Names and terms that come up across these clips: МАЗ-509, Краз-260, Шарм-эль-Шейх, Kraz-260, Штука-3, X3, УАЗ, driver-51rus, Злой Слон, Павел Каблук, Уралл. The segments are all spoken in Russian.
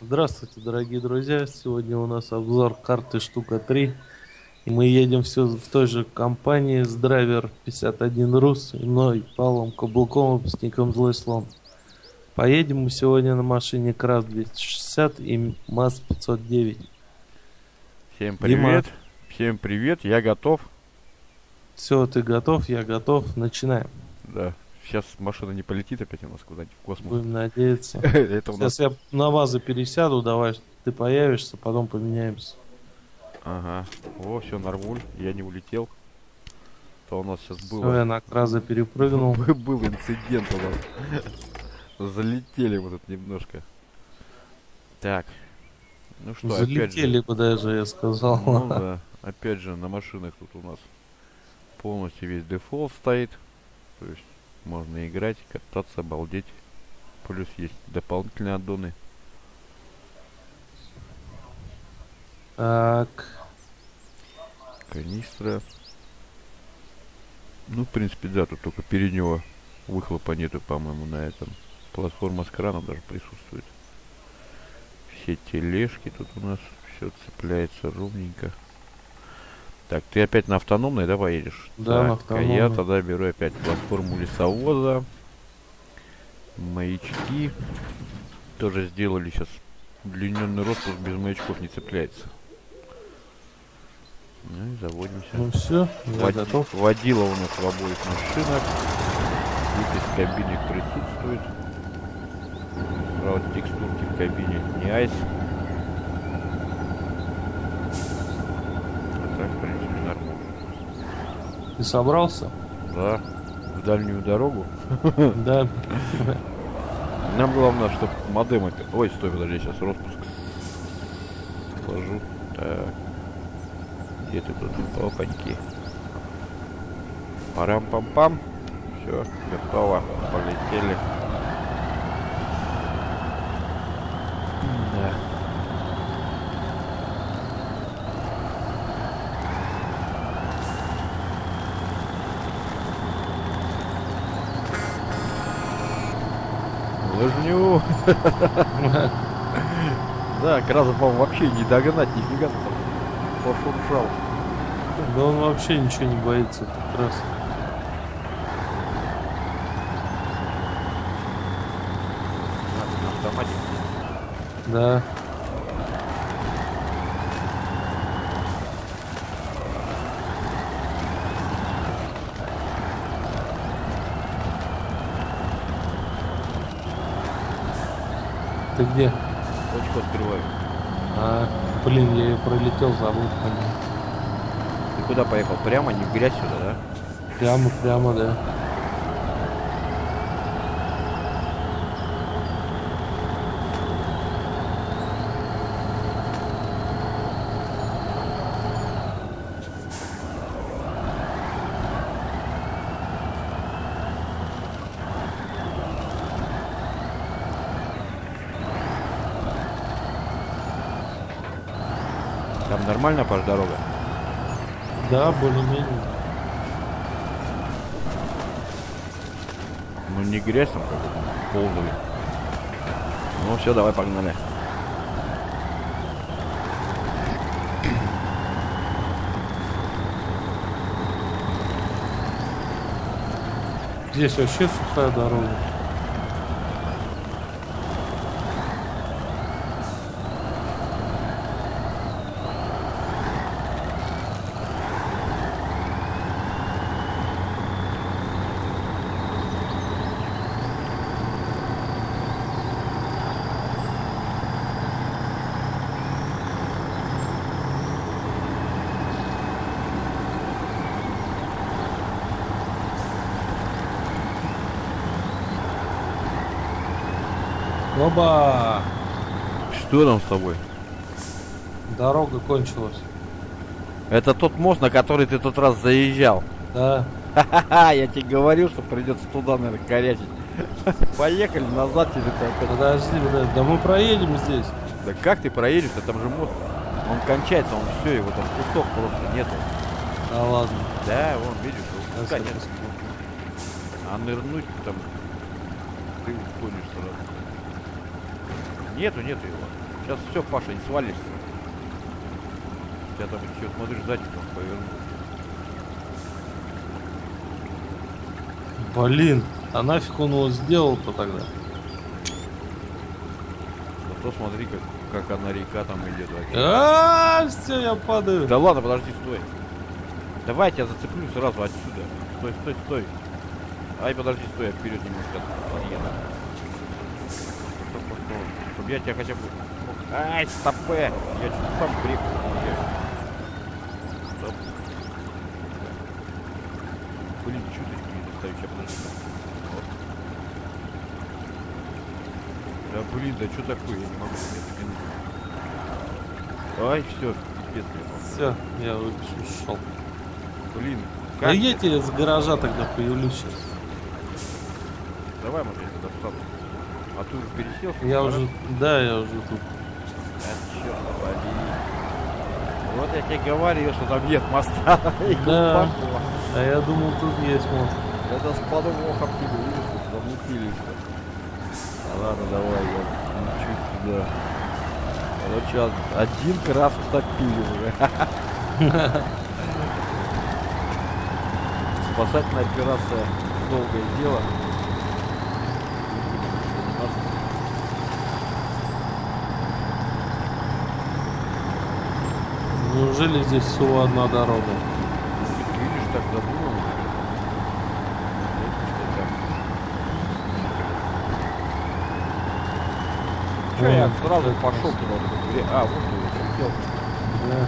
Здравствуйте, дорогие друзья! Сегодня у нас обзор карты Штука-3. Мы едем все в той же компании с driver-51rus и мной, Павлом Каблуком, выпускником Злой Слон. Поедем мы сегодня на машине Краз-260 и МАЗ-509. Всем привет! Дима. Всем привет! Я готов. Все, ты готов, я готов. Начинаем. Да. Сейчас машина не полетит опять у нас куда-нибудь в космос. Будем надеяться. Сейчас я на ВАЗы пересяду, давай, ты появишься, потом поменяемся. Ага. О, все, нормуль, я не улетел. То у нас сейчас было... Я на Краза перепрыгнул. Был инцидент у нас. Залетели вот это немножко. Так. Ну что, залетели бы даже, я сказал. Ну да. Опять же, на машинах тут у нас полностью весь дефолт стоит. То есть... Можно играть, кататься, обалдеть. Плюс есть дополнительные аддоны. Так. Канистра. Ну, в принципе, да, тут только переднего выхлопа нету, по-моему, на этом. Платформа с краном даже присутствует. Все тележки тут у нас. Все цепляется ровненько. Так, ты опять на автономной, давай едешь? Да, так, на автономной. А я тогда беру опять платформу лесовоза. Маячки. Тоже сделали сейчас. Удлиненный роспуск без маячков не цепляется. Ну и заводимся. Ну все, готов. Водила у нас в обоих машинах. Вид из кабины присутствует. Правда, текстурки в кабине не айс. Ты собрался? Да. В дальнюю дорогу? Да. Нам главное, чтобы модем опять... Ой, стой, подожди, сейчас распуск положу. Так. Где ты тут? Опаньки. Парам-пам-пам. Все, готово. Полетели. Да. Лыжню. Да, Краза, по-моему, вообще не догнать, нифига там пошуршал. Да он вообще ничего не боится, этот раз. Автоматик. Да. Ты где? Точку открываю. А, блин, я ее пролетел, забыл. Ты куда поехал? Прямо, не в грязь сюда, да? Прямо, прямо, да. Там нормально пошла дорога? Да, более-менее. Ну не грязь там какой-то, ползали. Ну все, давай погнали. Здесь вообще сухая дорога. Оба! Что там с тобой? Дорога кончилась. Это тот мост, на который ты тот раз заезжал. Да. Ха-ха-ха, я тебе говорю, что придется туда, наверное, корячить. Поехали назад тебе так. Подожди, подожди, да мы проедем здесь. Да как ты проедешь? Да там же мост. Он кончается, он все, его там кусок просто нету. Да ладно. Да, вон, видишь, вот, конечно. А нырнуть там ты утонешь сразу. Нету его. Сейчас все, Паша, не свалишься. Я там еще смотришь, сзади там повернул. Блин, а нафиг он его сделал-то тогда? Зато смотри, как одна река там идет. А-а-а, все, я падаю. Да ладно, подожди, стой. Давай я тебя зацеплю сразу отсюда. Стой, стой, стой. Ай, подожди, стой, я вперед немножко. Чтобы я тебя хотя бы... Ай, стопэ! Я что-то сам крик. Стоп. Блин, чуточку не достаю, сейчас подожди. Вот. Да блин, да что такое? Я не могу. Ай, все, пипец. Все, я вышел. Блин. Да я тебе с гаража тогда появлюсь сейчас. Давай, может, я тогда встану. А ты уже пересел? Я уже... Раз? Да, я уже тут. А черт, блин. Вот я тебе говорил, что там нет моста. И да. А я думал, тут есть мост. Это с подвохом тебе вылезут, замутились. А ладно, давай, я чуть туда. Короче, один раз утопили уже. Спасательная операция долгое дело. Неужели здесь всего одна дорога? Ты видишь, так задумал. Что я сразу пошел туда? А, вот ты хотел. Да.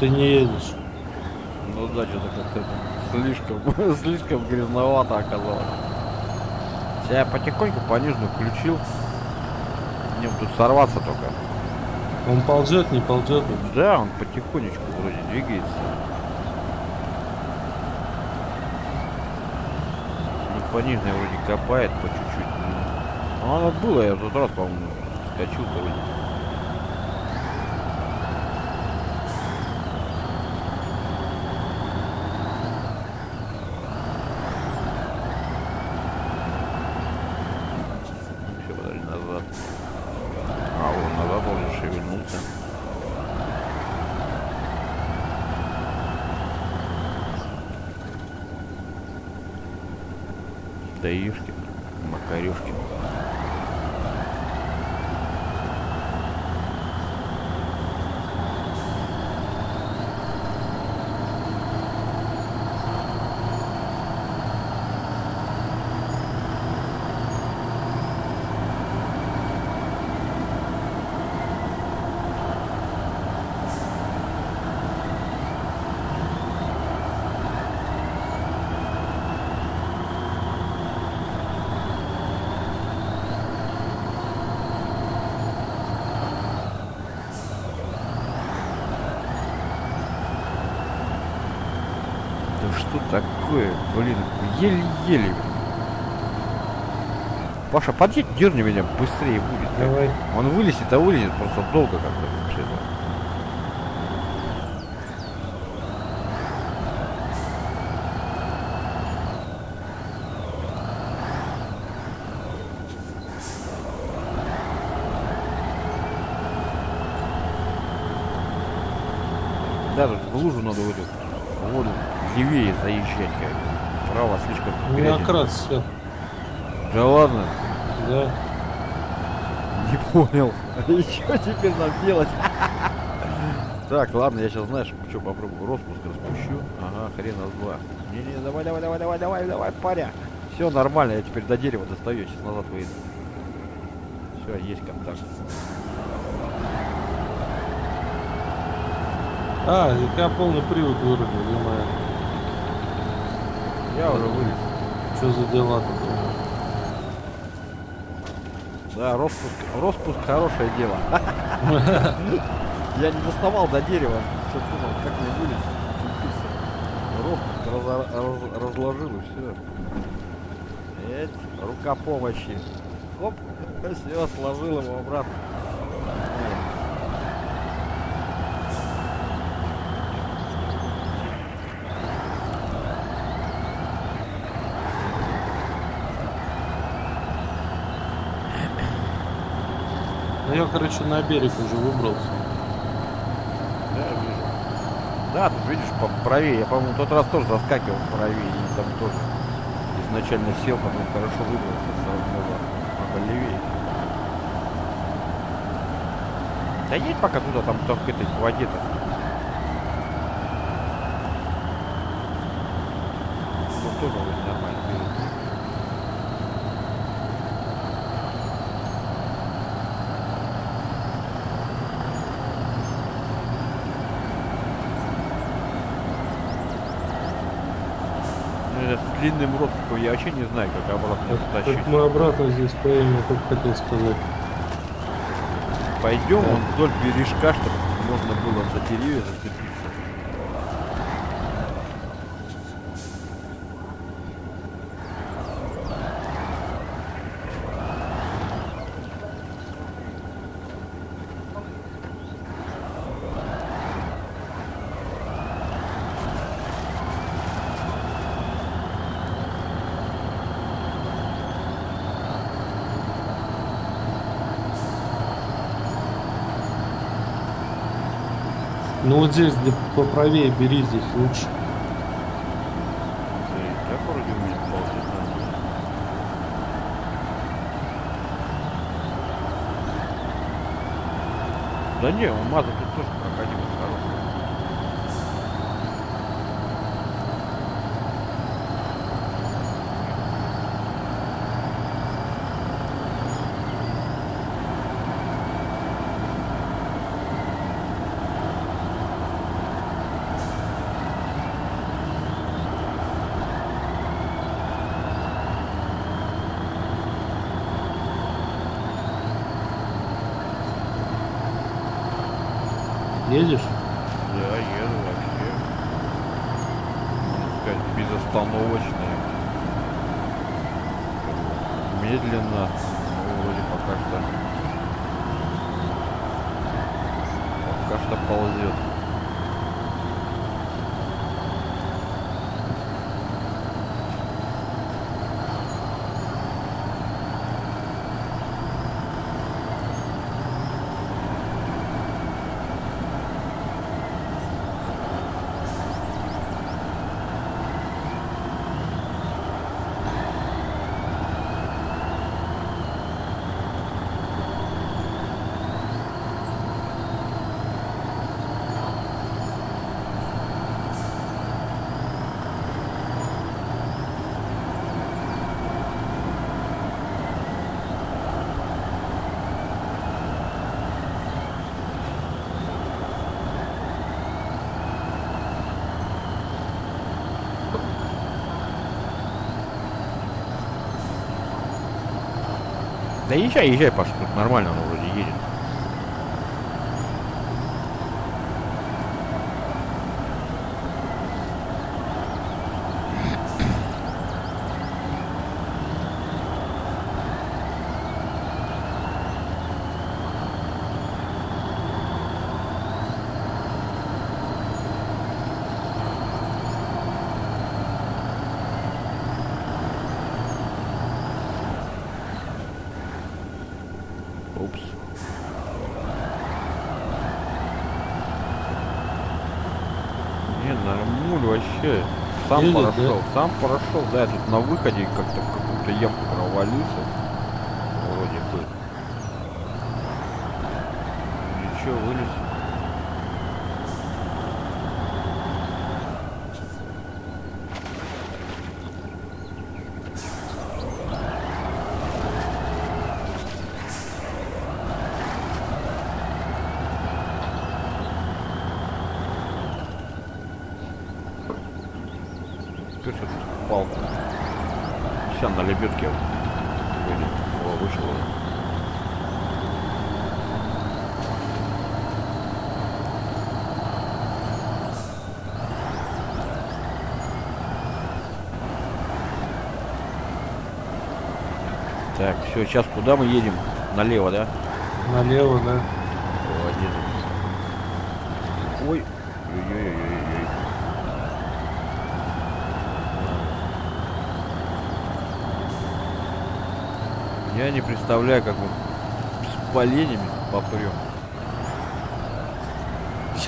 Ты не едешь. Ну да, что-то как-то слишком, слишком грязновато оказалось. Я потихоньку понижно включил. Мне тут сорваться только. Он ползет, не ползет? Да, он потихонечку вроде двигается. Ну, понижно вроде копает по чуть-чуть. Ну, оно было, я в тот раз, по-моему, скачу вроде. Таишки, макарешки. Такое, блин, еле-еле. Паша, подъедь, дерни меня, быстрее будет. Давай. Он вылезет, а вылезет просто долго как-то вообще. Да, тут в лужу надо выйти. Воду. Левее заезжать, как право слишком грязно. Накрас все. Да ладно. Да. Не понял. И что теперь нам делать? Так, ладно, я сейчас, знаешь, что попробую распуск распущу. Ага, хрена с два. Не-не, давай, давай, давай, давай, давай, давай, паря. Все нормально, я теперь до дерева достаю, сейчас назад выйду. Все, есть контакт. А, я полный привод вырубил, думаю. Я уже вылез. Что за дела тут? Да, распуск хорошее дело. Я не доставал до дерева. Все думал, как мне вылез. Распуск разложил и все. Эть, рука помощи. Хоп, все, сложил его обратно. Я, короче, на берег уже выбрался. Да, я вижу. Да, тут видишь, правее. Я, по-моему, тот раз тоже заскакивал правее. И там тоже изначально сел, потом хорошо выбрался. Полевее. Да едь пока туда, там только к этой воде-то. Ну, тоже вроде нормально. С длинным ротиком я вообще не знаю, как обратно тащить. Так мы обратно здесь поедем, я только хотел сказать. Пойдем да. Вон вдоль бережка, чтобы можно было за деревья зацепиться. Ну вот здесь, да, поправее бери, здесь лучше. Да не, у МАЗа тут тоже проходим. Едешь? Да, еду вообще. Можно сказать, безостановочно. Медленно. Ну, вроде пока что ползет. Да езжай, езжай, Паша, тут нормально он вроде едет. Вообще, сам едет, прошел, да? Сам прошел, да, я тут на выходе как-то в какую-то ямку провалился, вроде бы. Ничего, вылез. Сейчас на лебедке вышел. Так, все, сейчас куда мы едем? Налево, да? Налево, да. О, ой, ой-ой-ой-ой. Я не представляю, как мы с поленями попрем.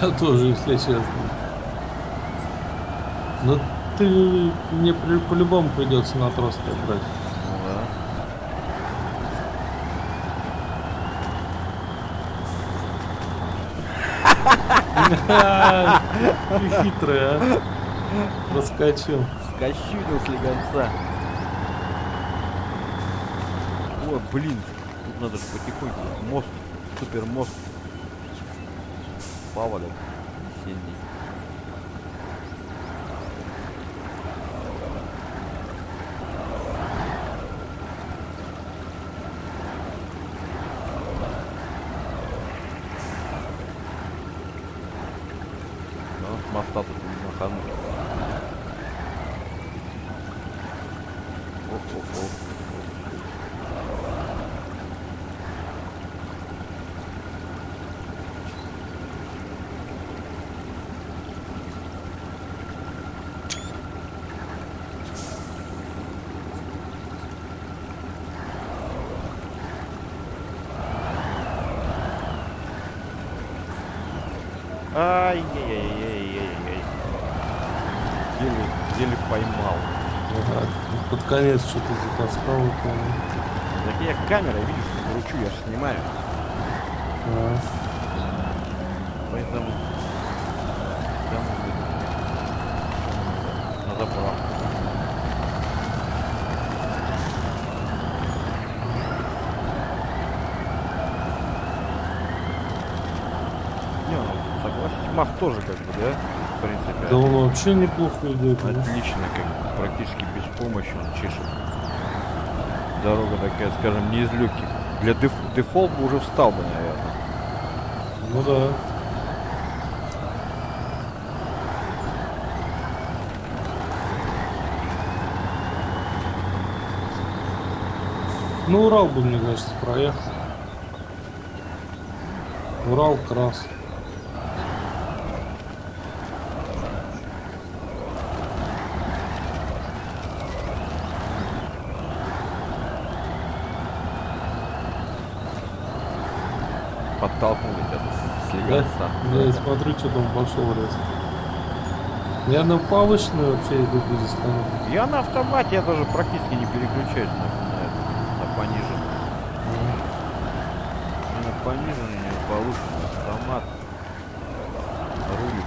Я тоже, если честно. Но ты мне по-любому придется на трос брать. Ну да. Ты хитрый, а? Раскачил. Скачил слегонца. О, блин, тут надо же потихоньку. Мост, супер мост. Павел весенний. Но с моста тут не махануть. Еле поймал. Ага. Под конец что-то затаскал. Так я камерой, видишь, ручу, я же снимаю. А. Поэтому там на заправку. Не, ну согласен. Мах тоже как бы, да? В принципе, да, он вообще неплохо идет. Отлично, как практически без помощи он чешет. Дорога такая, скажем, не из легких. Для дефолта бы уже встал бы, наверное. Ну да. Ну, Уралл бы, мне кажется, проехал. Уралл, Краз. Подтолкнули это слегонца. Да, я смотрю, что там пошел рез. Я на повышенную вообще иду без остановки. Я на автомате, я даже практически не переключаюсь на пониженную. Mm. На пониженную, не повышенную, автомат. Рулит.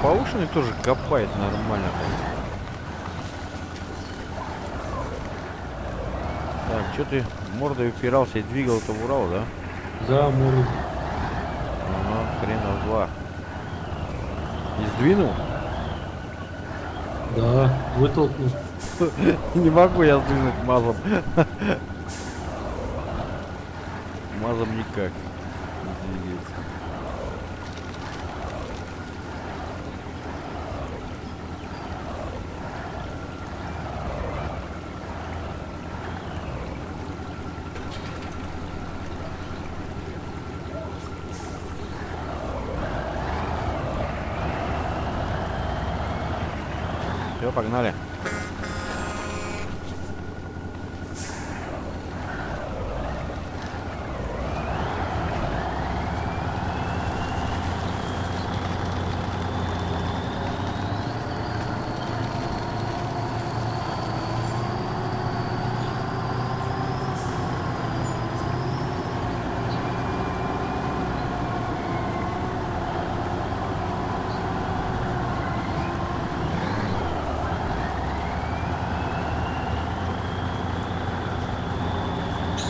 Повышенный тоже копает нормально. Так, что ты мордой упирался и двигал-то в Урал, да? Да, мордой. Ага, хрена два. И сдвинул? Да, вытолкнул. Не могу я сдвинуть мазом. Мазом никак. Все, погнали.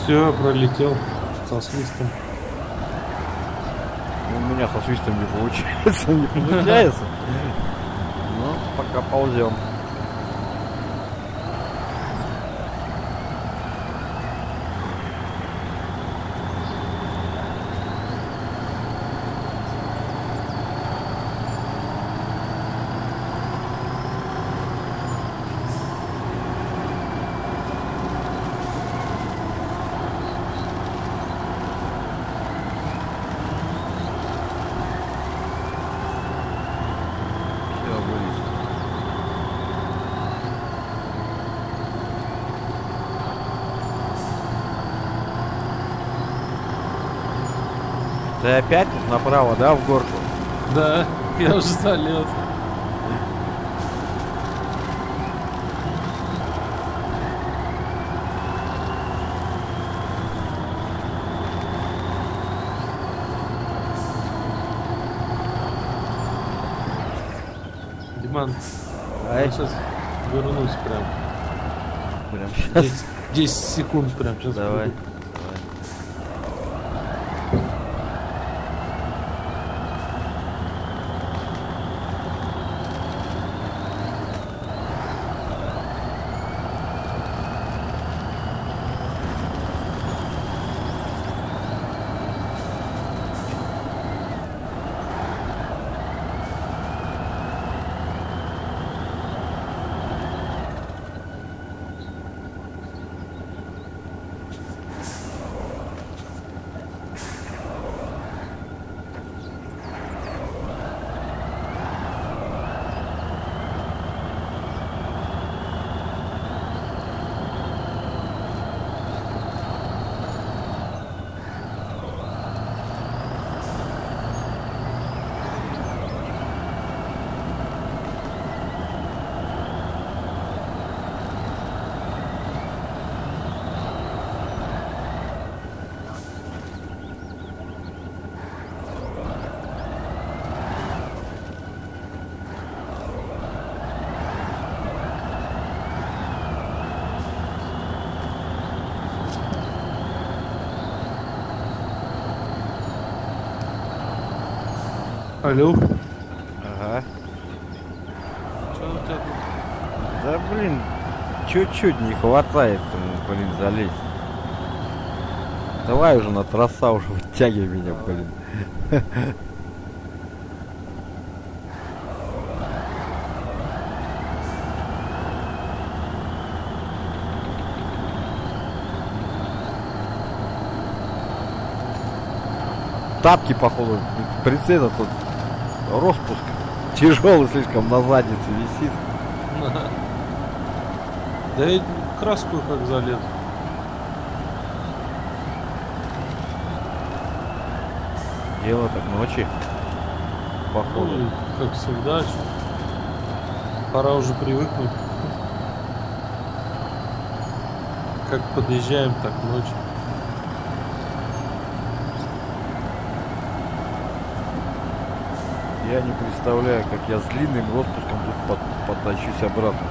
Все, пролетел со свистом. У меня со свистом не получается, но пока ползем. Ты опять тут направо, да, в горку? Да, я уже залез. Диман, я сейчас вернусь прям. Прям сейчас? 10 секунд прям сейчас. Давай. Буду. Алло. Ага. Че у тебя тут? Да блин, чуть-чуть не хватает, блин, залезть. Давай уже на троса, уже вытягивай меня, блин. Тапки, походу, прицел тут. Распуск тяжелый слишком, на заднице висит. Да ведь краску как залез. Дело так ночи. Походу. Ой, как всегда. Пора уже привыкнуть. Как подъезжаем, так ночью. Я не представляю, как я с длинным отпуском тут потащусь обратно.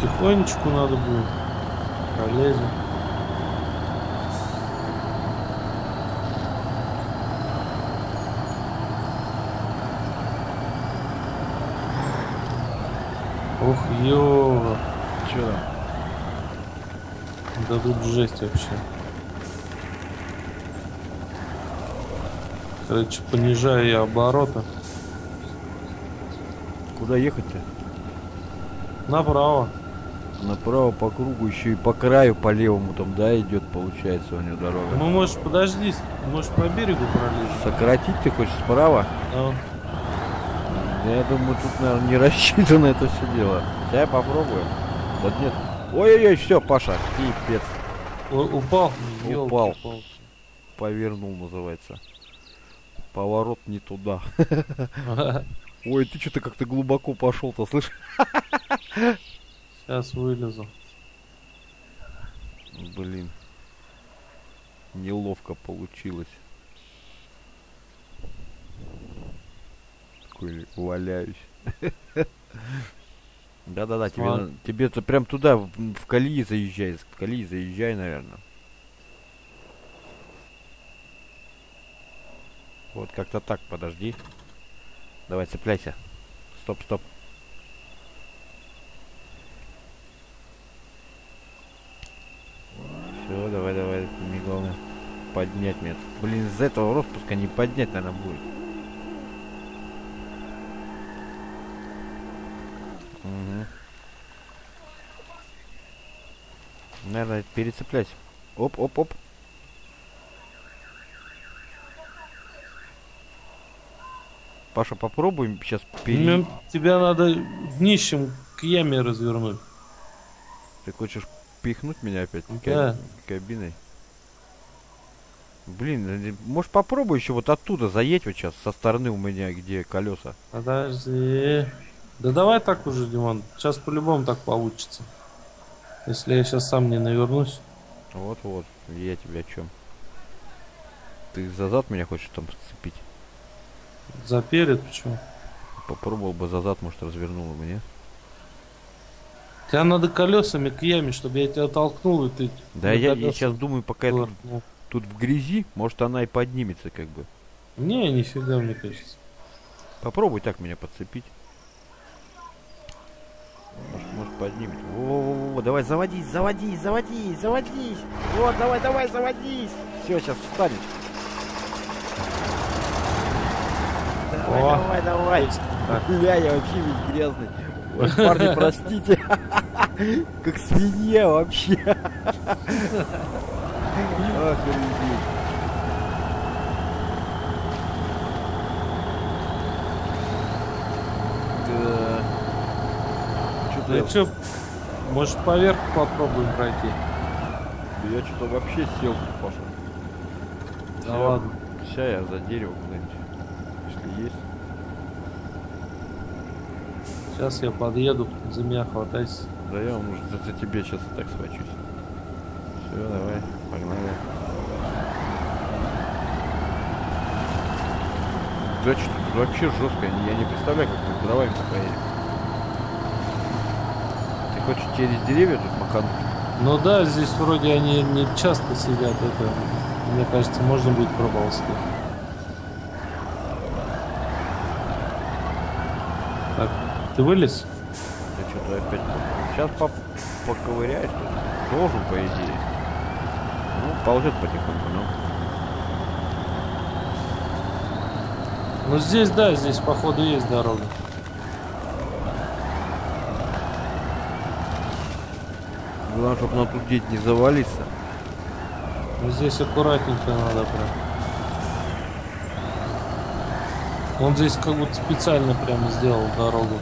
Потихонечку надо будет. Полезем. Ох, ё. Че там? Да тут жесть вообще. Короче, понижаю я обороты. Куда ехать-то? Направо. Направо по кругу, еще и по краю, по левому там, да, идет, получается, у него дорога. Ну, можешь, подожди, можешь по берегу пролезть. Сократить ты хочешь справа? Да. Я думаю, тут, наверное, не рассчитано это все дело. Сейчас я попробую. Вот нет. Ой-ой-ой, все, Паша, пипец. Упал? Упал. Повернул, называется. Поворот не туда. Ой, ты что-то как-то глубоко пошел-то, слышь? Сейчас вылезу. Блин. Неловко получилось. Такой валяюсь. Да-да-да, тебе-то прям туда, в колеи заезжай, наверное. Вот как-то так, подожди. Давай, цепляйся. Стоп, стоп. Все, давай, давай, мне главное поднять меня. Блин, из-за этого распуска не поднять, наверное, будет. Угу. Наверное, перецеплять. Оп, оп, оп. Паша, попробуем сейчас пере... Тебя надо днищем к яме развернуть. Ты хочешь пихнуть меня опять? Да. Кабиной. Блин, может попробуй еще вот оттуда заедь вот сейчас, со стороны у меня, где колеса. Подожди. Да давай так уже, Диман. Сейчас по-любому так получится. Если я сейчас сам не навернусь. Вот-вот, я тебя о чем? Ты за зад меня хочешь там подцепить? За перед почему? Попробовал бы за зад, может, развернула бы, не? Тебя надо колесами к яме, чтобы я тебя толкнул, и ты... Да я сейчас думаю, пока я тут в грязи, может, она и поднимется, как бы. Не, нифига, мне кажется. Попробуй так меня подцепить. Может, поднимет. Во-во-во-во, давай, заводись, заводись, заводись, заводись. Вот, давай, давай, заводись. Все, сейчас встанет. Давай, о, давай, давай, давай. Бля, я вообще весь грязный. Ой, парни, простите. Как свинья вообще. Ты что, может поверх попробуем пройти? Я что-то вообще сел, Паша. Да ладно. Сейчас я за дерево куда-нибудь. Есть. Сейчас я подъеду, за меня хватайся. Да я, может, за тебя сейчас и так схвачусь. Все, давай, погнали. Да что тут вообще жестко, я не представляю, как мы с дровами поедем. Ты хочешь через деревья тут махануть? Ну да, здесь вроде они не часто сидят, это, мне кажется, можно будет пробовать. Ты вылез? Ты что-то опять... Сейчас поковыряешь, должен, по идее. Ну, ползет потихоньку, ну. Ну здесь, да, здесь, походу, есть дорога. Главное, чтобы нам тут деть не завалиться. Ну, здесь аккуратненько надо прям. Он здесь как будто специально прям сделал дорогу.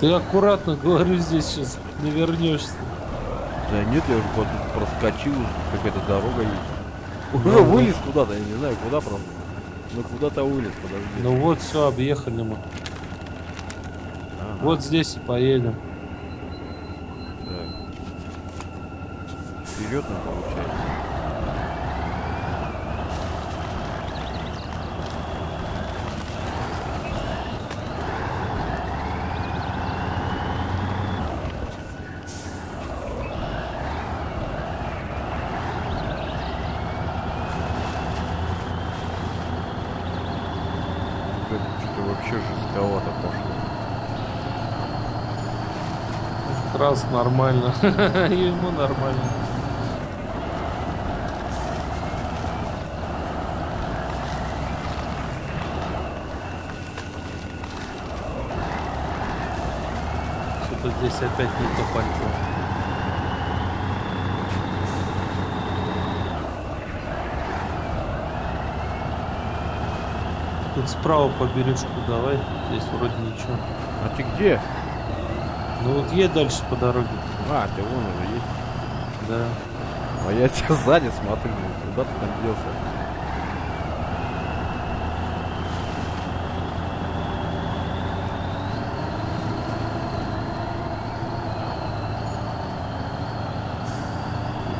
Ты аккуратно, говорю, здесь сейчас не вернешься. Да нет, я уже вот тут проскочил, какая-то дорога есть. Уже да, вылез куда-то, я не знаю, куда, правда. Но куда-то вылез, подожди. Ну вот, все, объехали мы. Ага. Вот здесь и поедем. Так. Вперед нам получается. Раз нормально, ему нормально. Что-то здесь опять не то пальто. Тут справа по бережку давай, здесь вроде ничего. А ты где? Ну вот едь дальше по дороге. А, ты вон уже едешь. Да. А я тебя сзади смотрю, куда ты там делся?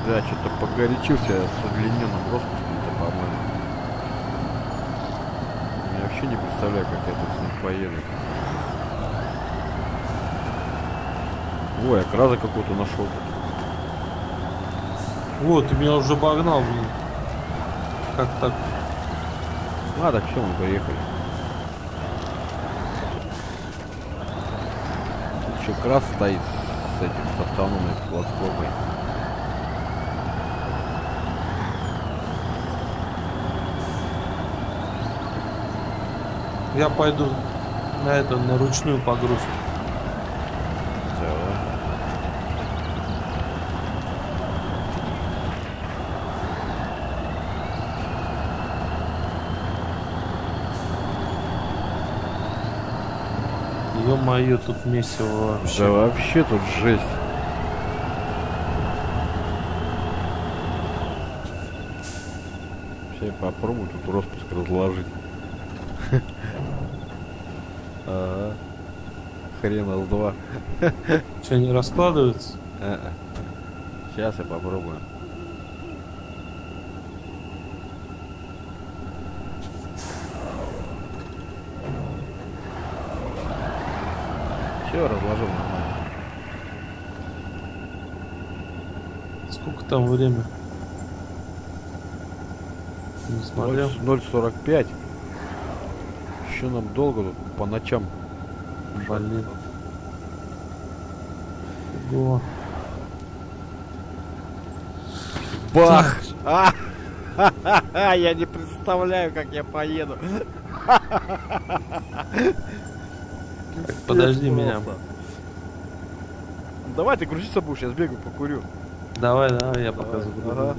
Да, что-то погорячился с удлиненным распуском-то, по-моему. Я вообще не представляю, как я тут с ним поеду. Ой, я краза какую-то нашел. Вот, ты меня уже обогнал, блин. Как так? А, так все, мы поехали. Тут еще краз стоит с этим, с автономной платформой. Я пойду на это, на ручную погрузку. Ё-моё, тут месиво вообще. Да вообще тут жесть. Сейчас я попробую тут распуск разложить. Ага. Хрена с два. Что, не раскладывается? Сейчас я попробую. Разложил нормально. Сколько там время? Не смотрел. 0:45. Еще нам долго тут по ночам. Блин. Ого. Бах! Я не представляю, как я поеду. Подожди меня. Давай, ты крутиться будешь, я сбегаю, покурю. Давай, давай, я пока забуду. Ага.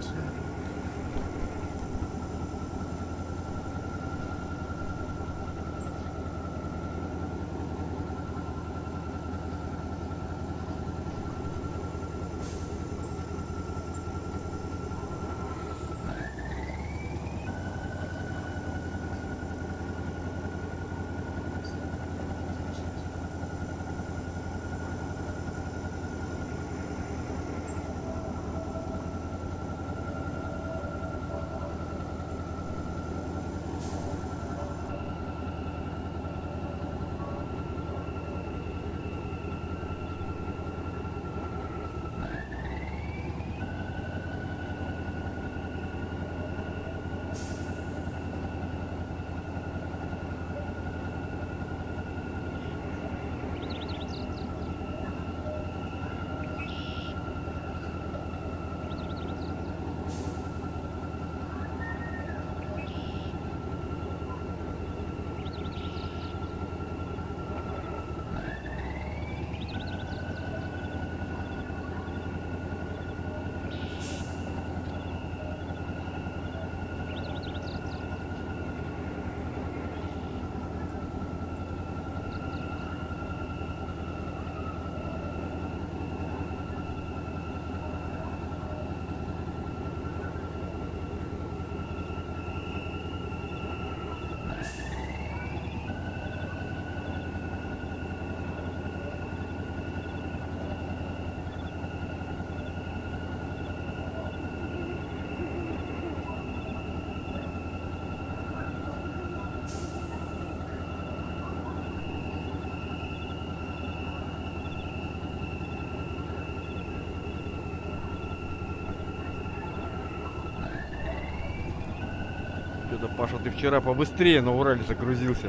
Паша, ты вчера побыстрее на Урале загрузился.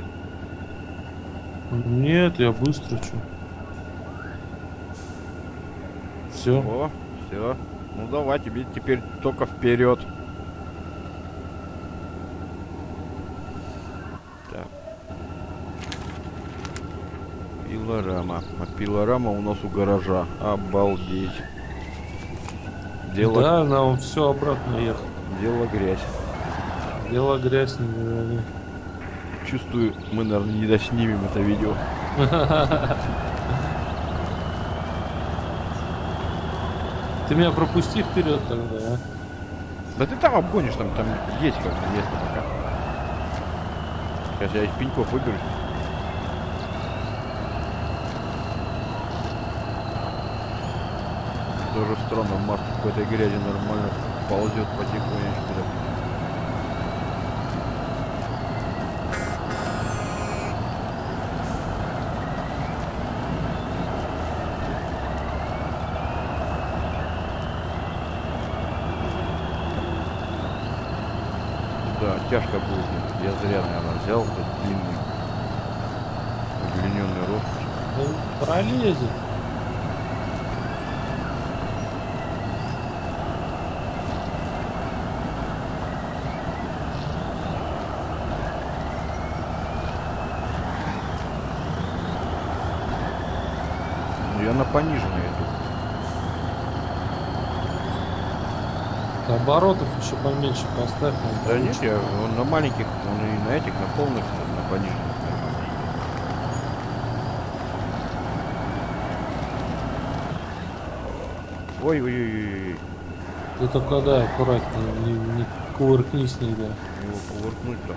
Нет, я быстро, чё. Все. О, все. Ну давай, тебе теперь только вперед. Так. Пилорама. А пилорама у нас у гаража. Обалдеть. Дело... Да, нам все обратно ехал. Дело грязь. Дело грязь, наверное. Чувствую, мы, наверное, не доснимем это видео. Ты меня пропусти вперед тогда, а? Да ты там обгонишь, там есть как-то место пока. Сейчас я из пеньков выберусь. Даже странно, масло в этой грязи нормально ползет потихонечку. Да, тяжко будет. Я зря, наверное, взял этот длинный, удлиненный рот. Он пролезет. Я на пониженной иду. Оборотов еще поменьше поставь. Да нет, я он на маленьких, он и на этих, на полных, на пониженных. Ой-ой-ой-ой. Ты только да, аккуратно, не кувыркнись нигде. Его кувыркнуть-то.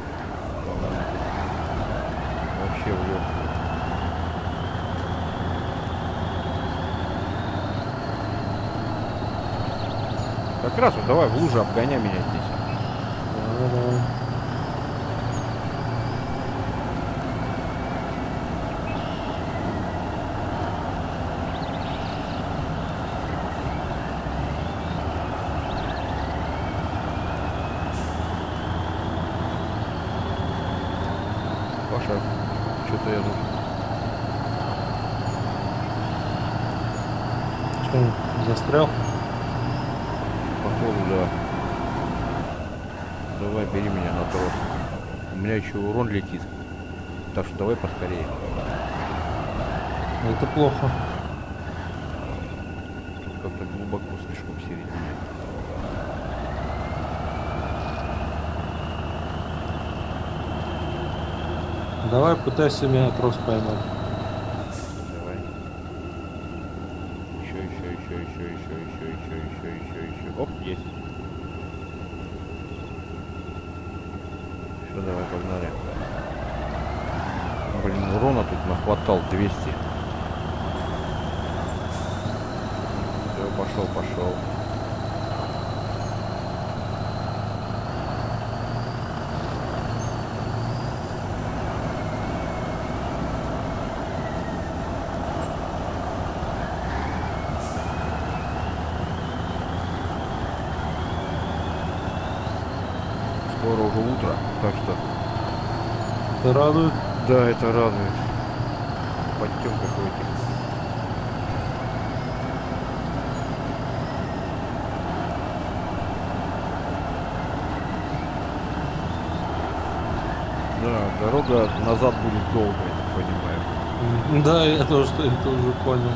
Вообще влез. Как раз вот давай в лужу обгоняй меня здесь. Давай. Паша, что-то я тут. Что, застрял? Да. Давай, бери меня на трос. У меня еще урон летит. Так что давай поскорее. Это плохо. Тут как-то глубоко слишком в середине. Давай пытайся меня на трос поймать. Давай. Еще. Оп, есть. Давай, погнали. Блин, урона тут нахватал 200. Все, пошел. Скоро уже утро, так что... Это радует? Да, это радует. Подтем какой-то. Да, дорога назад будет долгой, понимаю. Да, я тоже это уже понял.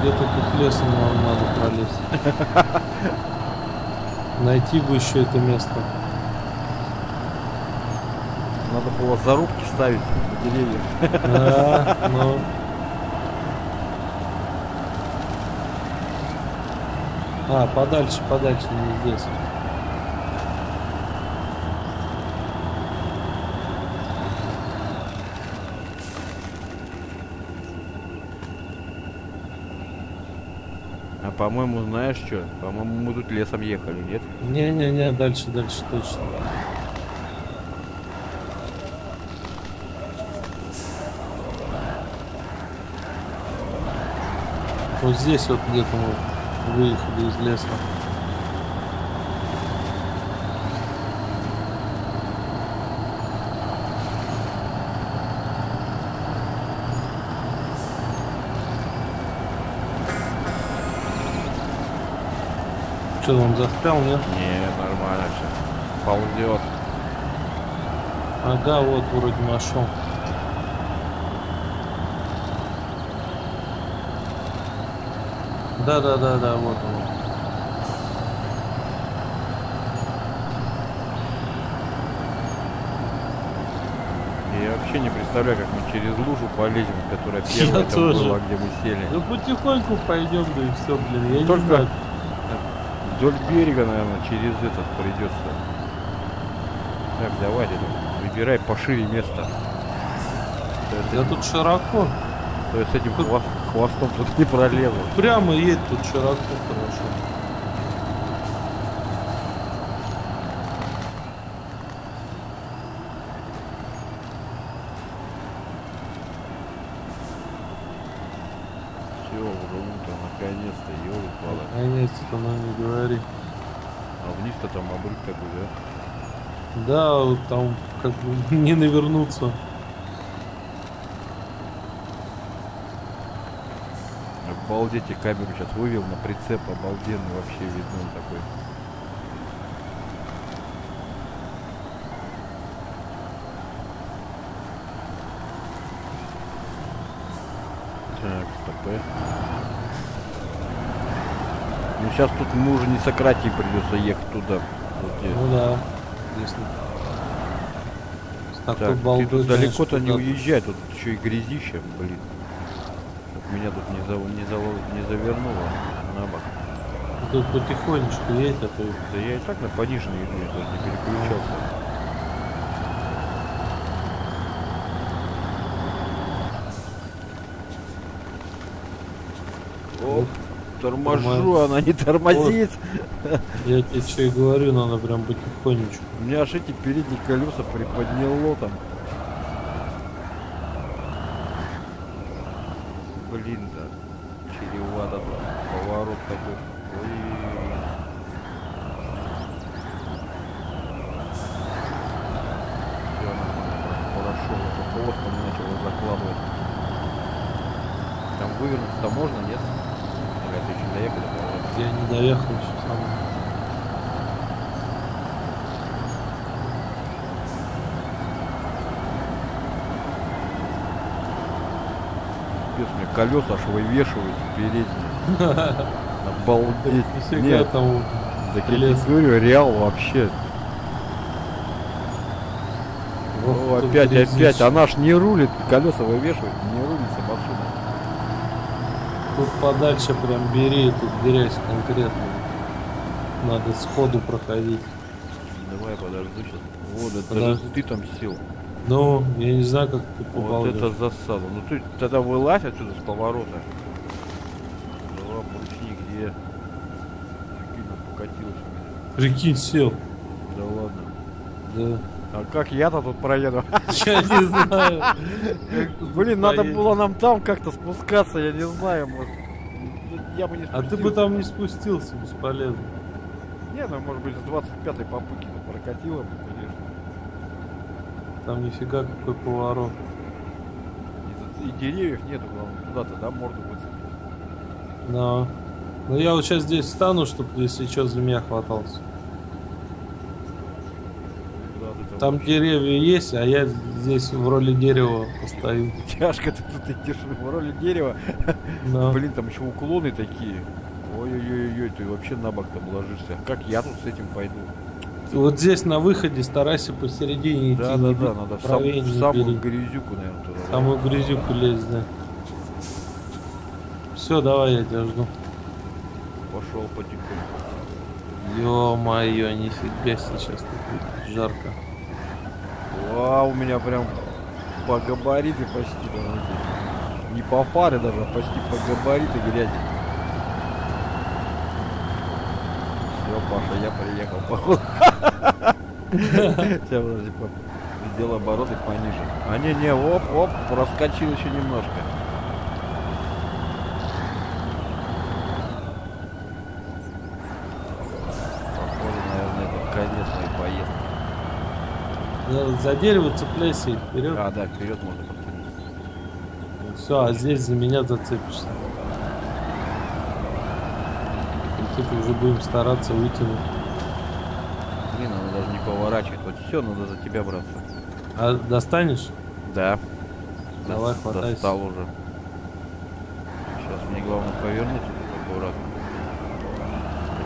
Где-то тут лесом нам надо пролезть. Найти бы еще это место. Надо было зарубки ставить на деревья. А, ну. А, подальше, не здесь. По-моему, знаешь что? По-моему, мы тут лесом ехали, нет? Не, дальше, точно. Вот здесь вот где-то мы выехали из леса. Что, он застрял, нет? Нет, нормально все. Ползет. Ага, вот вроде нашел. Да, вот он. вообще не представляю, как мы через лужу полезем, которая первая была, где мы сели. Ну потихоньку пойдем, да и все, блин. Я только не знаю. Вдоль берега, наверное, через этот придется. Так, давай, выбирай пошире место. Я тут широко. То есть этим тут... хвостом тут не пролезу. Прямо едь, тут широко, хорошо. Там обрыв такой, да? Да, вот там как бы не навернуться. Обалдеть, я камеру сейчас вывел на прицеп, обалденный вообще видно такой. Так, стопы. Ну сейчас тут мы уже не сократим, придется ехать туда. Вот ну да. Так, так, ты тут далеко-то не уезжай, тут еще и грязище, блин. Чтоб меня тут не завернуло на бок. Тут потихонечку едет, а то... Да я и так на пониженной иду, я даже не переключался. Оп. Торможу, она не тормозит. Вот. Я тебе что и говорю, надо прям потихонечку. У меня аж эти передние колеса приподняло там. Блин, да. Чревато там. Поворот такой. Все, хорошо. Хвостом начало закладывать. Там вывернуться-то можно, нет? Доехали, я не доехал еще сам. Пес, мне колеса аж вывешивают передние. Обалдеть. Нет, там говорю, реал вообще. О, опять, опять. Она ж не рулит, колеса вывешивает, не рулится машина. Тут подальше прям бери, тут грязь конкретно. Надо сходу проходить. Давай подожду сейчас. Вот это подожди. Ты там сел. Ну, я не знаю, как ты попал. Вот это засада. Ну ты тогда вылазь отсюда с поворота. Два поручни, где покатился. Прикинь, сел. Да ладно. Да. А как я-то тут проеду? Я не знаю. Блин, надо было нам там как-то спускаться, я не знаю, может. Я бы не спустился. А ты бы там не спустился, бесполезно. Не, ну может быть с 25-й попытки-то прокатило бы, конечно. Там нифига какой поворот. И деревьев нету, главное, туда-то, да, морду выцепить. Да. Ну я вот сейчас здесь встану, чтобы если что, за меня хватался. Там деревья есть, а я здесь в роли дерева постою. Тяжко ты тут идешь в роли дерева. Да. Блин, там еще уклоны такие. Ой-ой-ой, ты вообще на бок там ложишься. Как я тут с этим пойду? Вот здесь на выходе старайся посередине идти. Да, да, да, надо в самую грязюку, наверное, туда. В самую грязюку лезть, да. Все, давай, я тебя жду. Пошел потихоньку. Ё-моё, нифига сейчас тут жарко. А у меня прям по габариты почти, да, не по фаре даже, а почти по габариты грязи. Все, Паша, я приехал, походу. Сейчас, подожди, сделай обороты пониже. А не, оп, проскочил еще немножко. За дерево цепляйся и вперед. А, да, вперед можно подтянуть. Все, а здесь за меня зацепишься. И тут уже будем стараться вытянуть. Блин, надо даже не поворачивать. Вот все, надо за тебя браться. А достанешь? Да. Давай, хватайся. Достал уже. Сейчас мне главное повернуть аккуратно.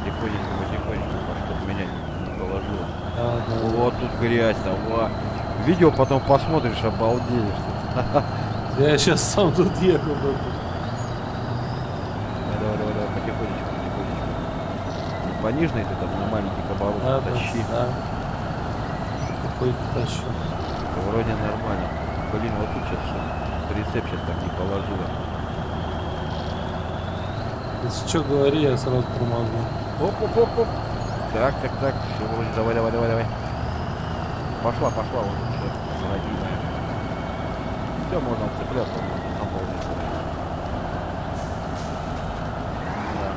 Потихонечку, чтобы меня не положило. Ага. Вот тут грязь, там, Видео потом посмотришь, обалдеешь. Я сейчас сам тут ехал. Давай, потихонечку. По нижней ты там на маленьких оборотах тащи. Да. Тащу. Вроде нормально. Блин, вот тут сейчас прицеп сейчас так не положила. Если что говори, я сразу тормозну. Оп. Так. Все, вроде давай. Пошла, вот уже родина. Все, можно цепляться, там полностью. Да,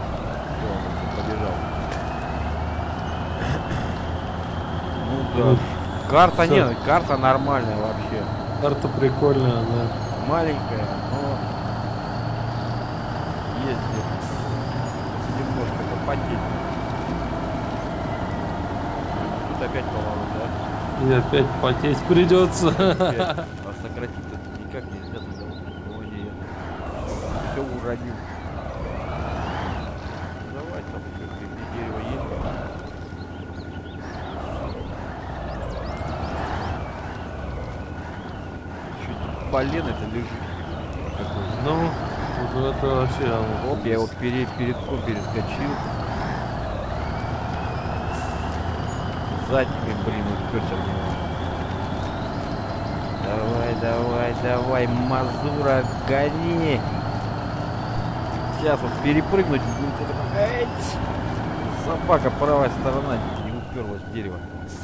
побежал. Ну да. Карта все. Нет, карта нормальная вообще. Карта прикольная, да. Маленькая, но есть здесь немножко потеть. Тут опять поворот, да? И опять потеть придется. А сократить-то никак нельзя. Все уродил. Давай там все-таки дерево есть. Чуть полено это лежит. Ну, вот это вообще. Оп, я его перескочил. Задниками, блин, уперся в него. Давай, мазура, гони. Сейчас вот перепрыгнуть. Собака, правая сторона, не уперлась в дерево.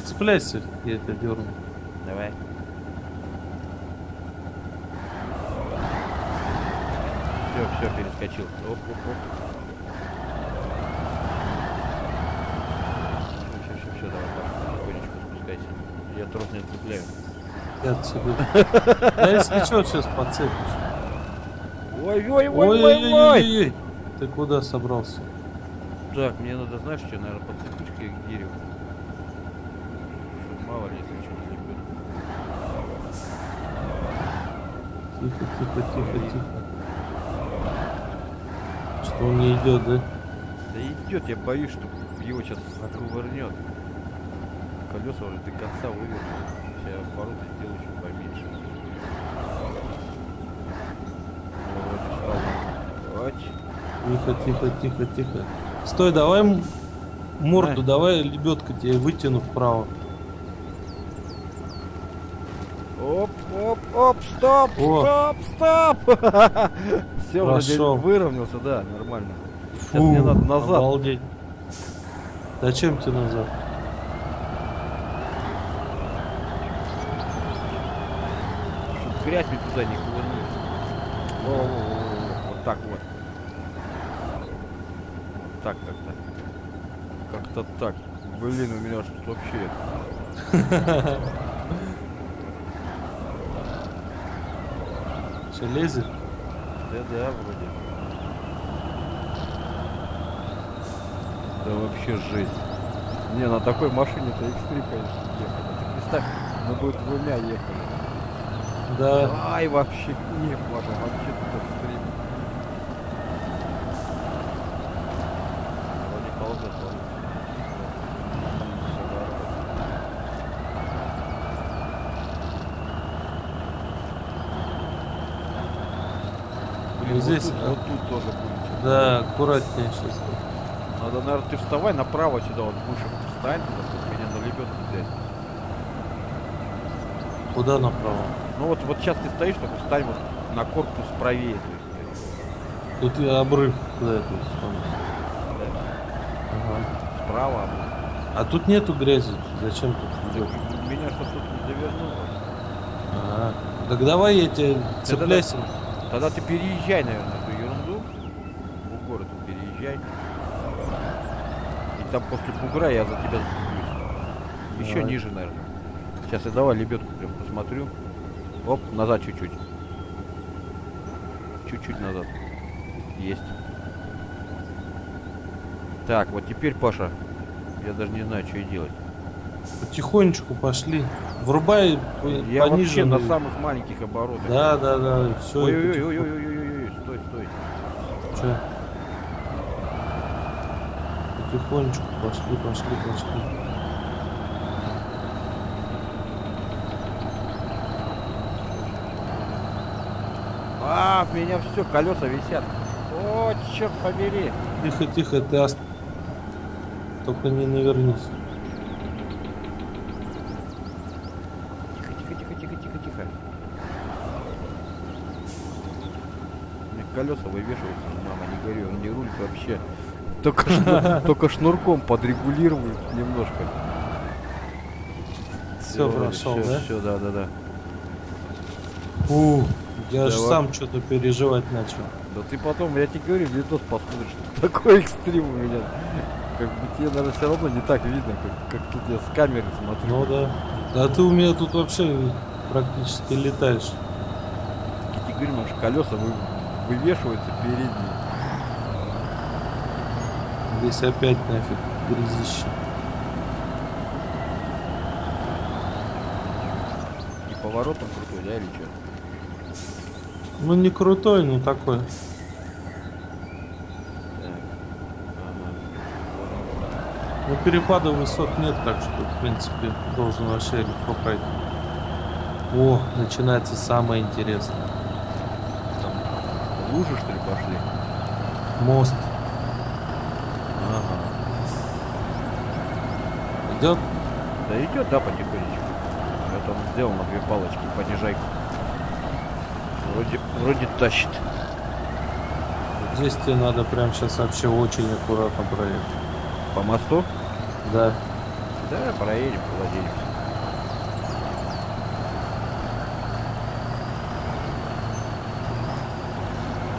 Цепляйся, я тебя дерну. Давай. Все, перескочил. Оп. Я трос не отцепляю. Я отцеплю. Я если что, сейчас подцеплюсь. Ой-ой-ой! Ты куда собрался? Так, мне надо, знаешь, что, наверное, подцеплюсь к дереву. Чтоб мало ли, если что, не заберу. Тихо. Что, он не идет, да? Да идет, я боюсь, что его сейчас заковырнет. Колеса уже до конца вывернули. Сейчас обороты сделаю еще поменьше. Тихо. Стой, давай морду, давай лебедка тебе вытяну вправо. Оп, стоп. Все, пошел. Выровнялся, да, нормально. Фу, мне надо назад. Обалдеть. Зачем тебе назад? Грязь мне туда не кувырнулась. Вот так вот. Как-то так. Блин, у меня что-то вообще. Все лезет? Да, вроде. Да вообще жесть. Не, на такой машине-то X3, конечно, ехать. Представь, мы бы двумя ехали. Да. Ай, вообще не можно, вообще тут стрим. Не ползет, Блин, здесь вот тут тоже будет. Да, аккуратнее сейчас. Надо, наверное, ты вставай направо сюда, вот выше встань, чтобы меня на лебедку взять. Куда направо? Ну вот сейчас ты стоишь, чтобы встань вот на корпус правее. Тут и обрыв, да, это ага. Справа. А тут нету грязи, зачем тут идешь? Меня что тут не завернуло. Ага. Так давай я тебе цепляйся. Тогда ты переезжай, наверное, эту ерунду. В город переезжай. И там после бугра я за тебя зацеплюсь. Еще ниже, наверное. Сейчас я давай лебедку прям посмотрю. Оп, назад чуть-чуть. Чуть-чуть назад. Есть. Так, вот теперь, Паша, я даже не знаю, что и делать. Потихонечку пошли. Врубай я пониже. Вообще на самых маленьких оборотах. Да. Все. Ой-ой-ой, стой. Че? Потихонечку пошли. А, у меня все, колеса висят. О, черт побери. Тихо, тихо, ты ост... Только не навернись. Тихо, тихо, тихо, тихо, тихо, тихо. У меня колеса вывешиваются, мама, не горю, он не рулит вообще. Только шнурком подрегулируют немножко. Все прошел, да? Все, да, да, да. Фу, я же сам что-то переживать начал. Да ты потом, я тебе говорю, видос посмотришь. Такой экстрим у меня. Как бы тебе, наверное, все равно не так видно, как тут я с камеры смотрю. Ну да. Да ты у меня тут вообще практически летаешь. Я тебе говорю, может, колеса вывешиваются передние. Здесь опять нафиг грязище. И поворотом крутой, да, или что? Ну не крутой, но такой. Так. Ага. Ну перепада высот нет, так что в принципе должен вообще легко пройти. О, начинается самое интересное. Там лужи, что ли, пошли? Мост. Идет? Да идет, да, потихонечку. Я там сделал на две палочки, понижайку. Вроде тащит. Здесь тебе надо прям сейчас вообще очень аккуратно проехать. По мосту? Да. Да, проедем,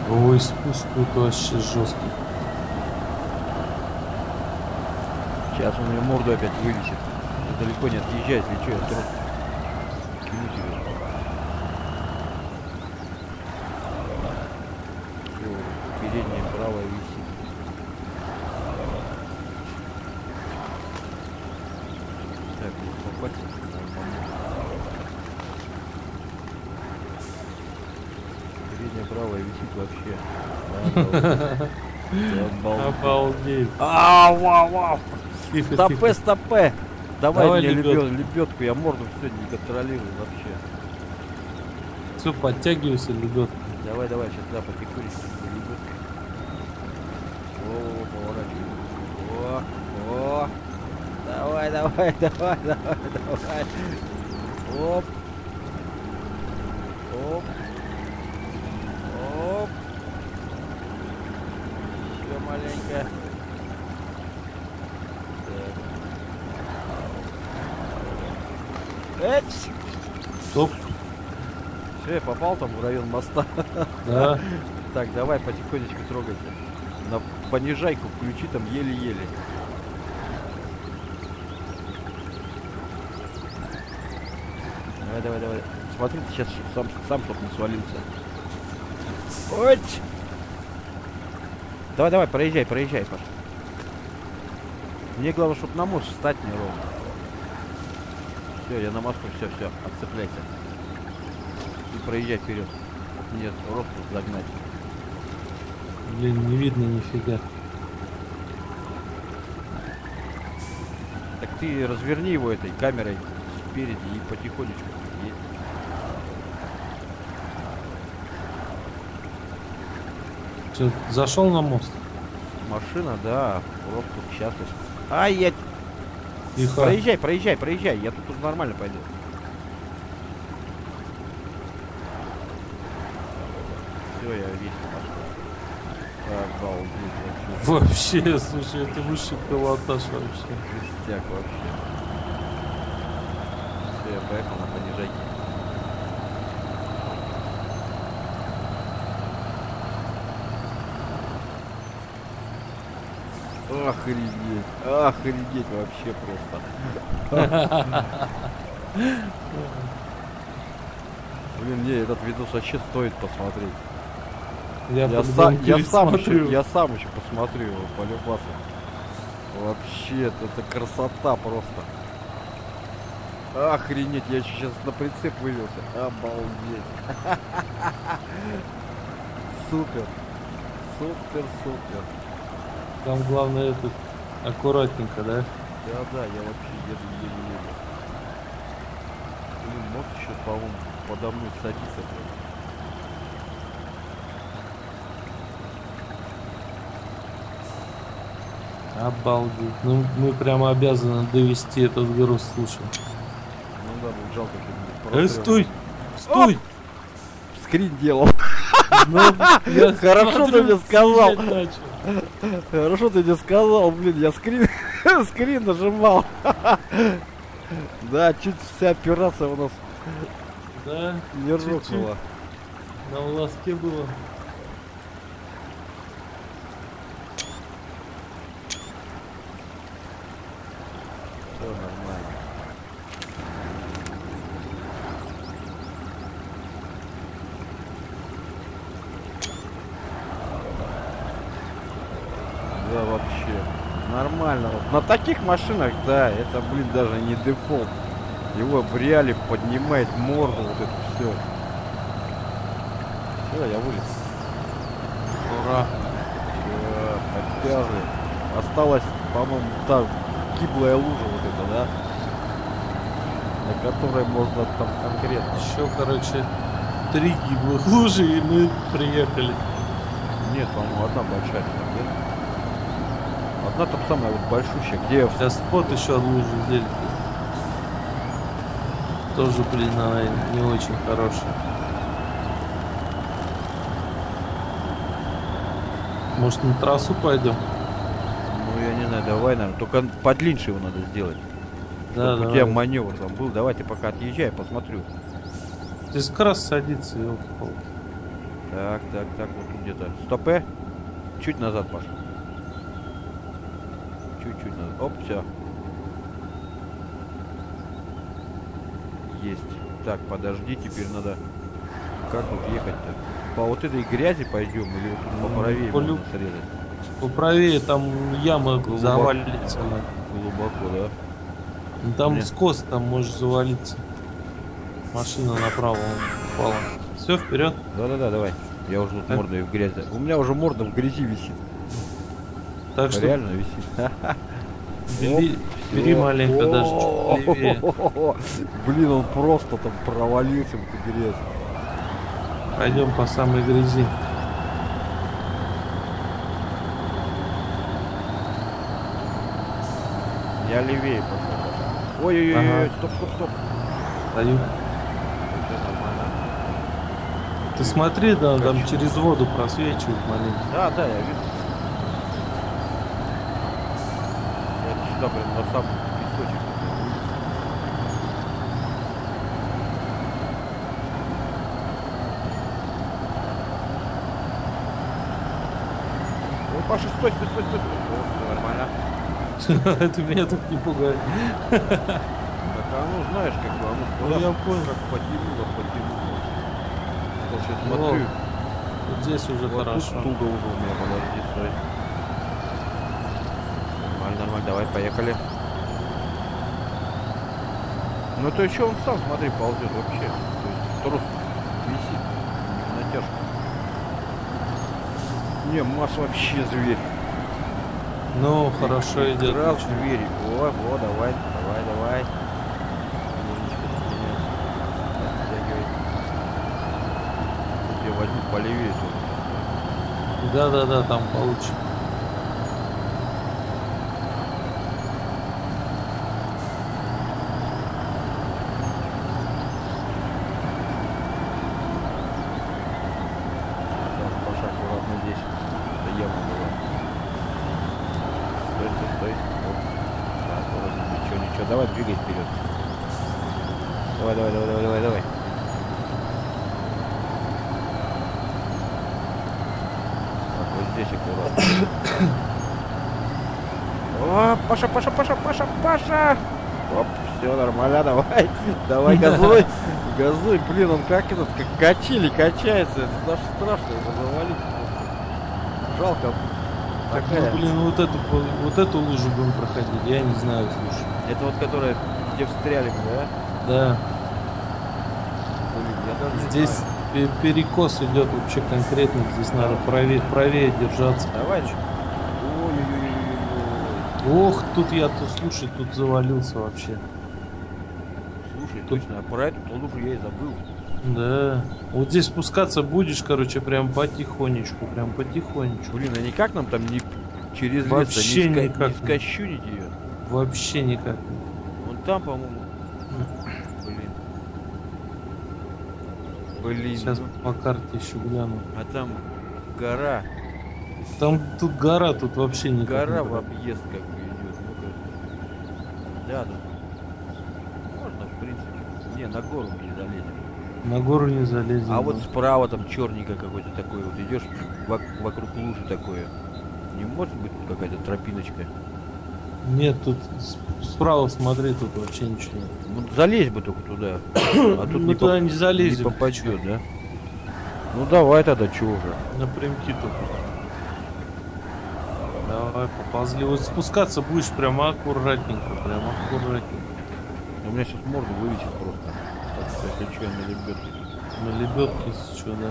владеем. Ой, спуск тут вообще жесткий. Сейчас у меня морду опять вылезет. Ты далеко не отъезжай, если что, я трос кину тебе. Все, переднее правое висит. Так, вот попасть. Переднее правое висит вообще. Обалдеть. Ау, вау, вау. Тихо, стопе, тихо. Стопе! Давай мне лебедку, я морду все не контролирую вообще. Все, подтягивайся, лебедка. Давай, давай, сейчас да, потекурись, лебедка. О, поворачивай. О, о. Давай, давай, давай, давай, давай. Оп. Оп. Оп. Еще маленько. Эть! Стоп! Все, я попал там в район моста. Да. Так, давай потихонечку трогайся. На понижайку включи там еле-еле. Давай, давай, давай. Смотри, ты сейчас сам чтоб не свалился. Эть! Давай, давай, проезжай, проезжай, Паш. Мне главное, чтобы на мост встать неровно. Все, я на мосту, все, все, отцепляйся. И проезжай вперед. Нет, росту загнать. Блин, не видно нифига. Так ты разверни его этой камерой спереди и потихонечку едь. Что, зашел на мост? Машина, да, росту счастлив. Ай, я... Тихо. Проезжай, проезжай, проезжай, я тут уже нормально пойду. Все, я весь пошел. Обалдеть вообще. Вообще, слушай, это высший пилотаж вообще. Крестяк вообще. Все, я поехал на понижайке. Охренеть, охренеть вообще просто. Блин, не, этот видос вообще стоит посмотреть. Я сам еще посмотрю его по любасу. Вообще, это красота просто. Охренеть, я еще сейчас на прицеп вывелся. Обалдеть. Супер, супер, супер. Там главное тут аккуратненько, да? Да, я вообще еду еле-еле. Блин, может еще, по-моему, подо мной садиться. Обалдеть. Ну, мы прямо обязаны довести этот груз, слушай. Ну да, будет жалко. Стой! Стой! Оп! Скрин делал. Хорошо ты мне сказал. Хорошо ты мне сказал, блин, я скрин нажимал. Да, чуть вся операция у нас не рухнула. На волоске было. Все нормально. Да, вообще. Нормально. На таких машинах, да, это, блин, даже не дефолт. Его в реале поднимает морду, вот это все. Все, я вылез. Ура. Хотя же. Осталась, по-моему, та гиблая лужа вот эта, да? На которой можно там конкретно. Еще, короче, 3 гиблых лужи, и мы приехали. Нет, по-моему, одна большая. Одна там самая вот большущая, где... Сейчас вот еще одну лужу взяли. Тоже, блин, она не очень хорошая. Может, на трассу пойдем? Ну, я не знаю, давай, наверное. Только подлиннее его надо сделать. Да, да. У тебя маневр там был. Давай, ты пока отъезжай, посмотрю. Здесь как раз садится, елки-палки. Так, так, так, вот тут где-то. Стопе. Чуть назад пошли. Чуть-чуть назад. Оп, все. Есть. Так, подожди, теперь надо... Как тут ехать-то? По вот этой грязи пойдем или вот тут поправее? Поправее, там яма глубоко, завалится. Глубоко, да? Там нет. Скос, там можешь завалиться. Машина направо упала. Все, вперед. Да-да-да, давай. Я уже тут вот мордой в грязи. У меня уже морда в грязи висит. Так что... Реально висит. Бери маленько даже. Блин, он просто там провалился в эту грязь. Пойдем по самой грязи. Я левее пошел. Ой-ой-ой, ага. Стоп, стоп, стоп. Стою. Ты смотри, да, там хочу. Через воду просвечивает маленько. Да, да, я вижу. Я сюда, блин, на самом песочек. Паша, стой, стой, стой, стой. О, нормально. Ты меня так не пугай. Так, а ну знаешь, как бы, ну, я понял. Как потянуло, потянуло. Сейчас смотрю. Вот здесь уже хорошо. Туго уже у меня, подожди, стой. Нормально, нормально, давай, поехали. Ну то еще он сам, смотри, ползет вообще. Трус висит. Натяжка. Не, МАЗ вообще зверь. Ну, и хорошо и идет. Раз зверь. О, о, давай, давай, давай. Я возьму полевее тут. Да, да, да, там получше. Паша, Паша, Паша, Паша, Паша! Оп, все нормально, давай, давай, газуй, газуй, блин, он как этот, как качели качается, это даже страшно, его завалить просто. Жалко. Так, ну, блин, вот эту лужу будем проходить, я не знаю, слушай. Это вот которая, где встряли, да? Да. Блин, я здесь знаю. Перекос идет вообще конкретно, здесь надо правее держаться. Давай. Ох, тут я-то, слушай, тут завалился вообще. Слушай, точно, а про эту лужу я и забыл. Да. Вот здесь спускаться будешь, короче, прям потихонечку, прям потихонечку. Блин, а никак нам там не через вообще лес, никак. Не скощунить ее? Вообще никак. Вон там, по-моему. Блин. Сейчас по карте еще гляну. А там гора. Там тут гора, тут вообще никак. Гора в объезд как бы идет. Ну-ка. Да, тут. Можно, в принципе. Не, на гору не залезем. На гору не залезем. А да. Вот справа там черненько какой-то такой. Вот идешь вокруг лужи такое. Не может быть тут какая-то тропиночка? Нет, тут справа смотри, тут вообще ничего нет. Ну, залезь бы только туда. А тут мы туда не залезем. Не попадет, да? Ну давай тогда, чего же? Напрямки тут. Давай, поползли. Вот спускаться будешь прямо аккуратненько, прямо аккуратненько. У меня сейчас морду вывесит просто. Так что если что, на лебедке. На лебедке, если что, да.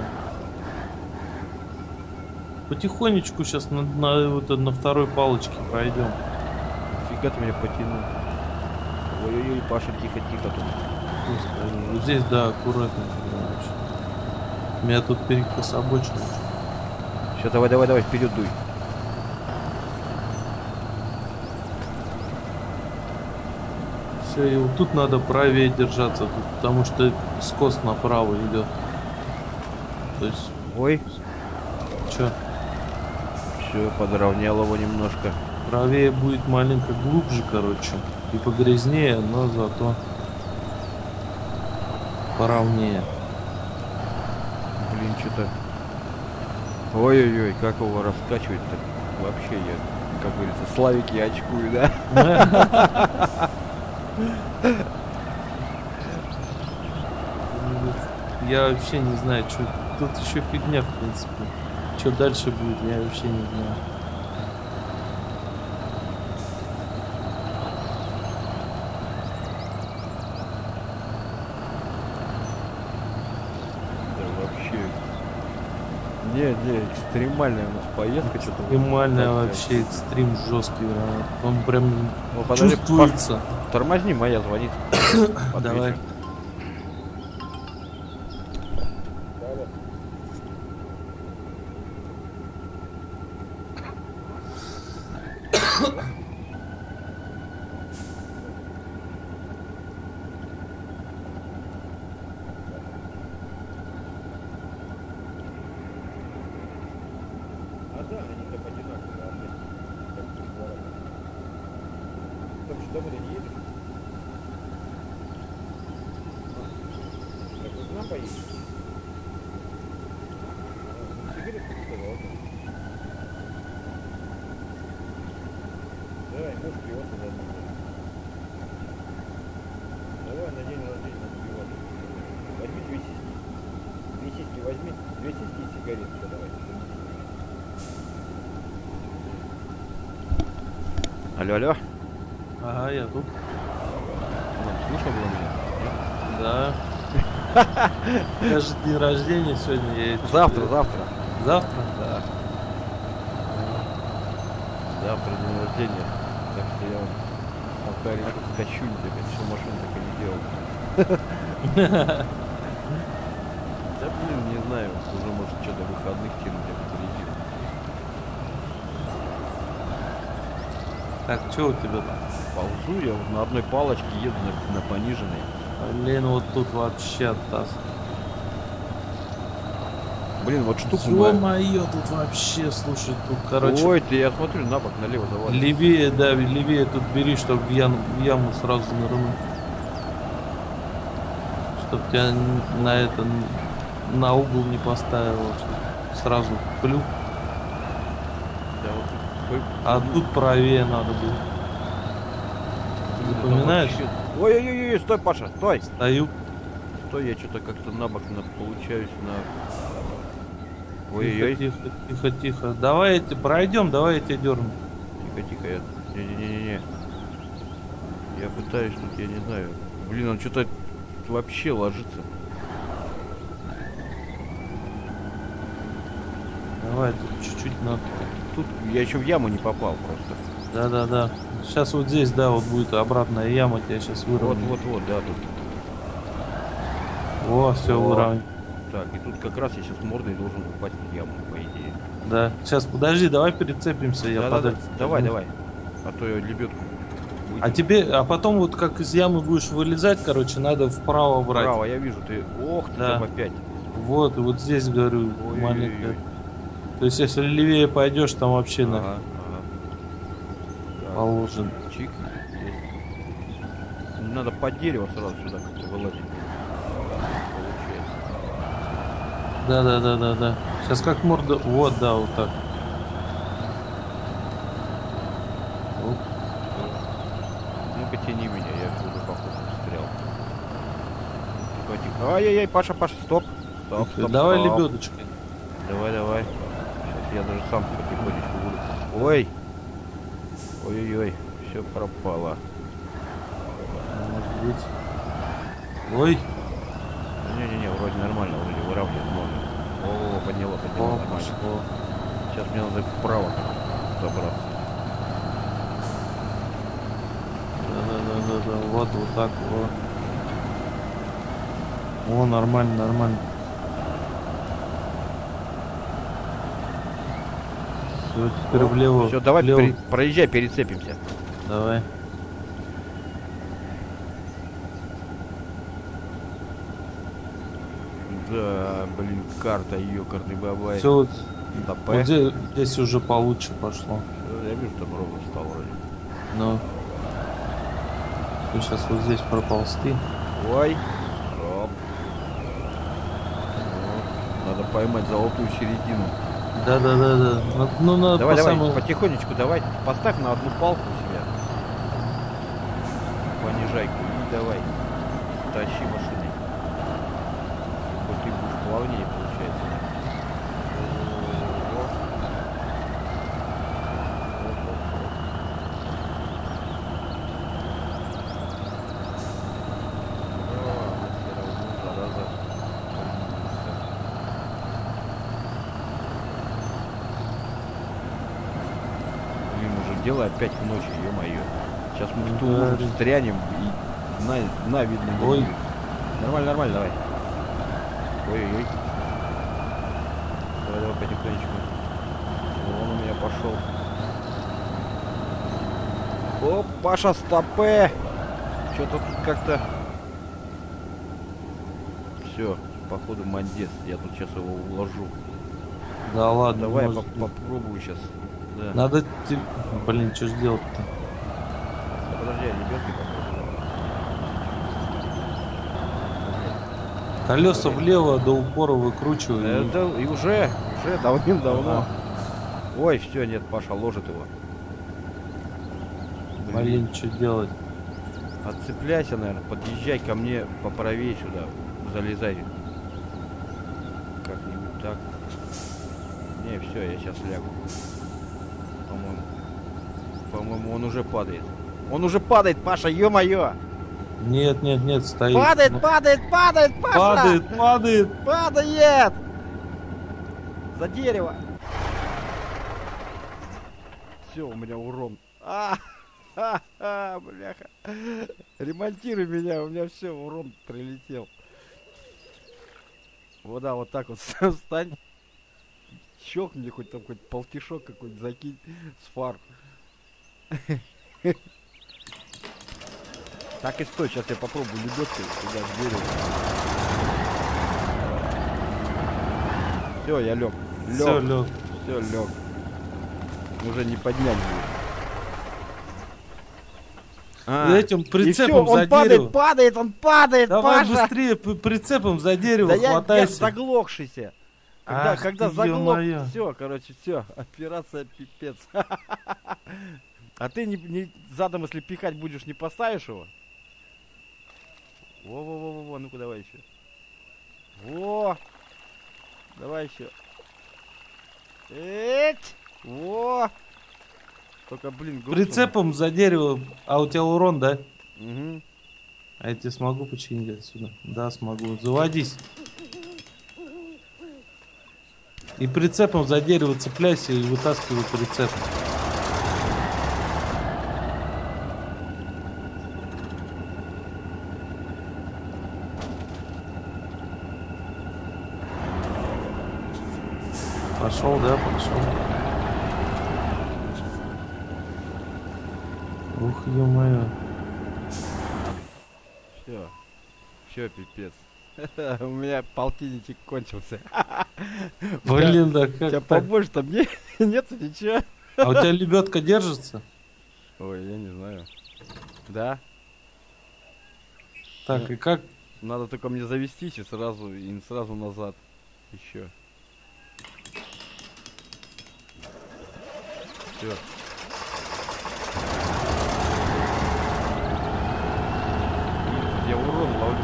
Потихонечку сейчас на второй палочке пройдем. Фига ты меня потянул. Ой-ой-ой, Паша, тихо-тихо тут. Вот здесь, да, аккуратно. Меня тут перекособочил. Все, давай, вперед дуй. Все, и вот тут надо правее держаться, потому что скос направо идет. То есть... Ой. Че? Все, подровнял его немножко. Правее будет маленько глубже, короче. И погрязнее, но зато поровнее. Блин, что-то... Ой-ой-ой, как его раскачивать-то? Вообще я, как говорится, Славик, я очкую, да? Я вообще не знаю, что... Тут еще фигня, в принципе. Что дальше будет, я вообще не знаю. Не, экстремальная у нас поездка, что-то. Экстремальная вообще, экстрим жесткий, да. Он прям чувствуется. Тормозни, моя звонит. Давай. Алло. Ага, я тут. Слышал меня? Да. Я же день рождения сегодня. Я завтра. Завтра? Да. Завтра день рождения. Так что я вам пока решил скачунь, что машину так и не делал. Да блин, не знаю, уже может что-то выходных кинуть, я потерял. Так, что у тебя там? Ползу я вот на одной палочке, еду на пониженной. Блин, вот тут вообще таз. Блин, вот штука. Ё-моё, тут вообще, слушай, тут, короче... Ой, ты, я смотрю, на бок, налево давай. Левее, да, левее тут бери, чтобы в яму сразу нырнуть. Чтоб тебя на угол не поставило, чтоб сразу плюк. А тут правее надо было. Запоминаешь? Ой-ой-ой, стой, Паша, стой! Стою. Стой, я что-то как-то на бок получаюсь на... Ой-ой-ой. Тихо-тихо. Давай пройдем, давай я тебя дерну. Тихо-тихо, я... Не-не-не-не. Я пытаюсь тут, я не знаю. Блин, он что-то вообще ложится. Давай, тут чуть-чуть надо. Тут я еще в яму не попал просто. Да. Сейчас вот здесь, да, вот будет обратная яма, тебя сейчас выровняю. Вот, да, тут. О, все, выровнял. Так, и тут как раз я сейчас мордой должен попасть в яму, по идее. Да. Сейчас, подожди, давай перецепимся, я подальше. Давай, давай. А то я лебедку. А тебе, а потом вот как из ямы будешь вылезать, короче, надо вправо брать. Вправо, я вижу, ты, ох, ты там опять. Вот, вот здесь, говорю, маленькая. То есть, если левее пойдешь, там вообще на положен. Чик. Надо под дерево сразу сюда как-то вылазить. Да. Сейчас как морда. Вот, да, вот так. Ну-ка тяни меня, я уже походу стрел. Ай-яй-яй, Паша, Паша, стоп. Стоп. Давай лебедочкой. Давай, давай. Сейчас я даже сам потихонечку буду. Ой. Ой-ой-ой, все пропало. Ой. Не-не-не, вроде нормально, вроде выравнивать можно. О, подняло, подняло, нормально. Сейчас мне надо вправо забраться. Да-да-да, вот, вот так, вот. О, нормально, нормально. Все, теперь влево. Все, давай, влево. Проезжай, перецепимся. Давай. Да, блин, карта, ёкарный бабай. Все вот, вот здесь, здесь уже получше пошло. Я вижу, там ровно встал вроде. Ну. Ты сейчас вот здесь проползти. Ой. Стоп. Вот. Надо поймать золотую середину. Да. Ну, надо давай, по самому... потихонечку давай. Поставь на одну палку себя. Понижайку. И давай. Тащи машину. Плавнее получается. Блин, уже дело опять в ночи, ё-моё. Сейчас мы в ту лужу стрянем и на видно. Ой. Нормально, нормально, давай. Ой-ой-ой. Давай, давай, потихонечку. Он у меня пошел. О, Паша, стопэ! Что-то тут как-то... Все, походу мандец. Я тут сейчас его уложу. Да ладно. Давай я попробую сейчас. Да. Надо... Блин, что же делать-то? Да, подожди, я лебедки попробую. Колеса влево до упора выкручиваю. Это и уже давным-давно. Ой, все, нет, Паша ложит его. Блин, что делать? Отцепляйся, наверное, подъезжай ко мне поправее сюда. Залезай. Как-нибудь так. Не, все, я сейчас лягу. По-моему. По-моему, он уже падает. Он уже падает, Паша, ё-моё! Нет, нет, нет, стоит. Падает, падает, падает, Паша! Падает, падает! Падает! За дерево! Все, у меня урон. Бляха. Ремонтируй меня, у меня все, урон прилетел. Вот, да, вот так вот встань. Щек мне хоть там, хоть полтишок какой-нибудь закинь с фар. Так и стой, сейчас я попробую лебедкой туда в дерево. Все, я лег. Лег. Все, лег. Уже не поднять будет. Этим прицепом все, за дерево. Он падает, Давай, Паша, быстрее прицепом за дерево, да хватайся. Я заглохшийся. Когда заглох, все, короче, все. Операция пипец. А ты не задом, если пихать будешь, не поставишь его? Во-во-во-во, ну-ка давай еще. Во! Давай еще. Эть! Во! Только, блин, грустно. Прицепом за дерево, а у тебя урон, да? Угу. А я тебе смогу починить отсюда? Да, смогу. Заводись. И прицепом за дерево цепляйся и вытаскивай прицеп. Пошел, да, пошел. Ух, ё-моё. Все. Все, пипец. У меня полтинничек кончился. Блин, да как? У тебя побольше-то мне нет, ты че? А у тебя лебедка держится? Ой, я не знаю. Да? Так, и как? Надо только мне завестись и сразу назад. Еще. Все. Я урон ловлю.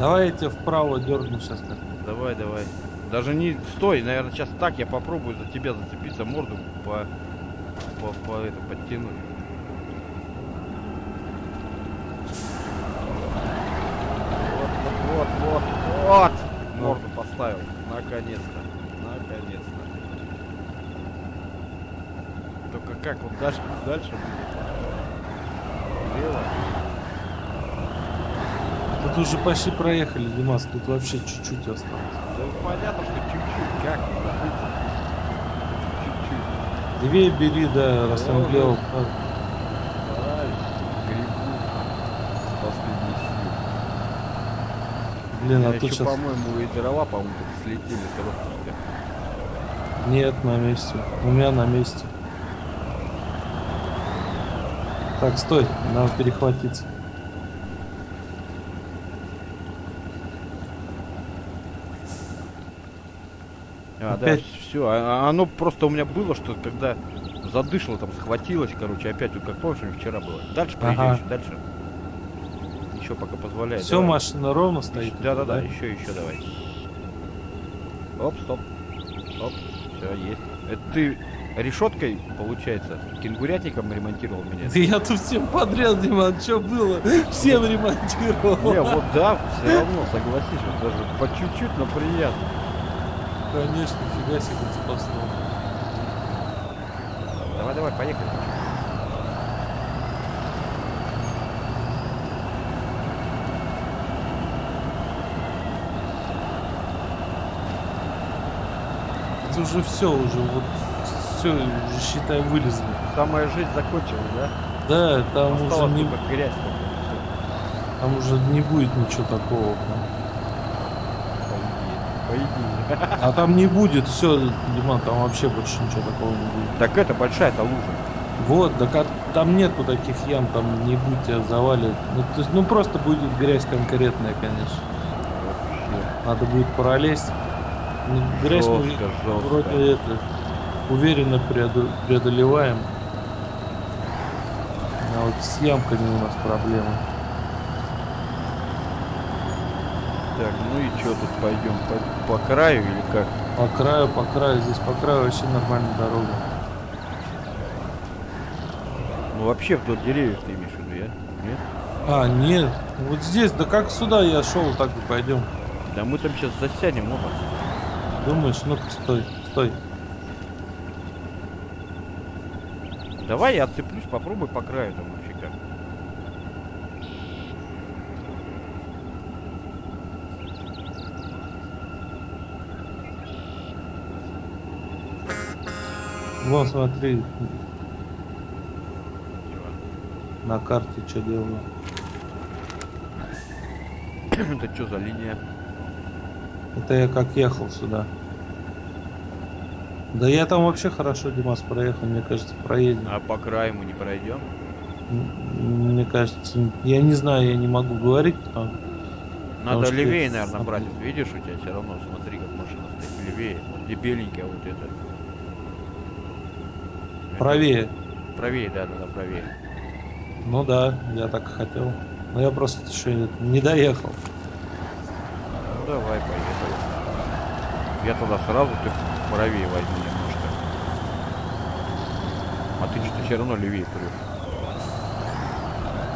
Давай я тебя вправо дергну сейчас так. Давай, давай. Даже не... Стой, наверное, сейчас так я попробую за тебя зацепиться, морду подтяну. Вот, вот, вот, вот! Морду поставил. Наконец-то. Наконец-то. Только как вот дальше? Дальше? Лево. Тут уже почти проехали, Димас, тут вообще чуть-чуть осталось. Да понятно, что чуть-чуть, как чуть-чуть. Две бери, да, раз он делал. Блин, а тут сейчас... по-моему, и дрова, по-моему, слетели. Нет, на месте. У меня на месте. Так, стой, надо перехватиться. А, опять? Да, все. Оно просто у меня было, что когда задышло, там схватилось, короче, опять, вот как помнишь, вчера было. Дальше проезжаешь, ага. Дальше. Еще пока позволяет. Все, давай. Машина ровно стоит. Да-да-да, еще давай. Оп, стоп. Оп, все, есть. Это ты решеткой, получается, кенгурятником ремонтировал меня? Да я тут всем подряд, Диман, что было? Всем ремонтировал. Не, вот да, все равно, согласись, вот даже по чуть-чуть, но приятно. Конечно, фига себе спасло. Давай, поехали. Это уже все, уже считай вылезли. Самая жизнь закончилась, да? Да, там осталось уже не под грязь. Там уже не будет ничего такого. А там не будет, все, Диман, там вообще больше ничего такого не будет. Так это большая-то лужа. Вот, да как там нету таких ям, там не будет тебя завалить. Ну, то есть, ну просто будет грязь конкретная, конечно. Вообще. Надо будет пролезть. Ну, грязь жестко, мы жестко. Вроде это уверенно преодолеваем. А вот с ямками у нас проблемы. Так, ну и что тут пойдем? По краю или как? По краю, здесь по краю вообще нормальная дорога. Ну вообще тут деревьев ты имеешь в виду, я? Нет? А, нет. Вот здесь, да как сюда я шел, так и пойдем. Да мы там сейчас засядем оба. Думаешь, ну-ка стой, стой. Давай я отцеплюсь, попробуй по краю там вообще как. Вон, смотри. На карте что делаю. Это что за линия? Это я как ехал сюда. Да я там вообще хорошо, Димас, проехал, мне кажется, проедем. А по краю мы не пройдем? Мне кажется, я не знаю, я не могу говорить. Надо левее, наверное, брать. Видишь, у тебя все равно, смотри, как машина стоит. Левее, где беленькая вот эта. Правее. Правее, да, надо правее. Ну да, я так и хотел. Но я просто еще не доехал. Ну давай, поехали. Я тогда сразу ты правее возьми немножко. А ты что-то все равно левее прешь.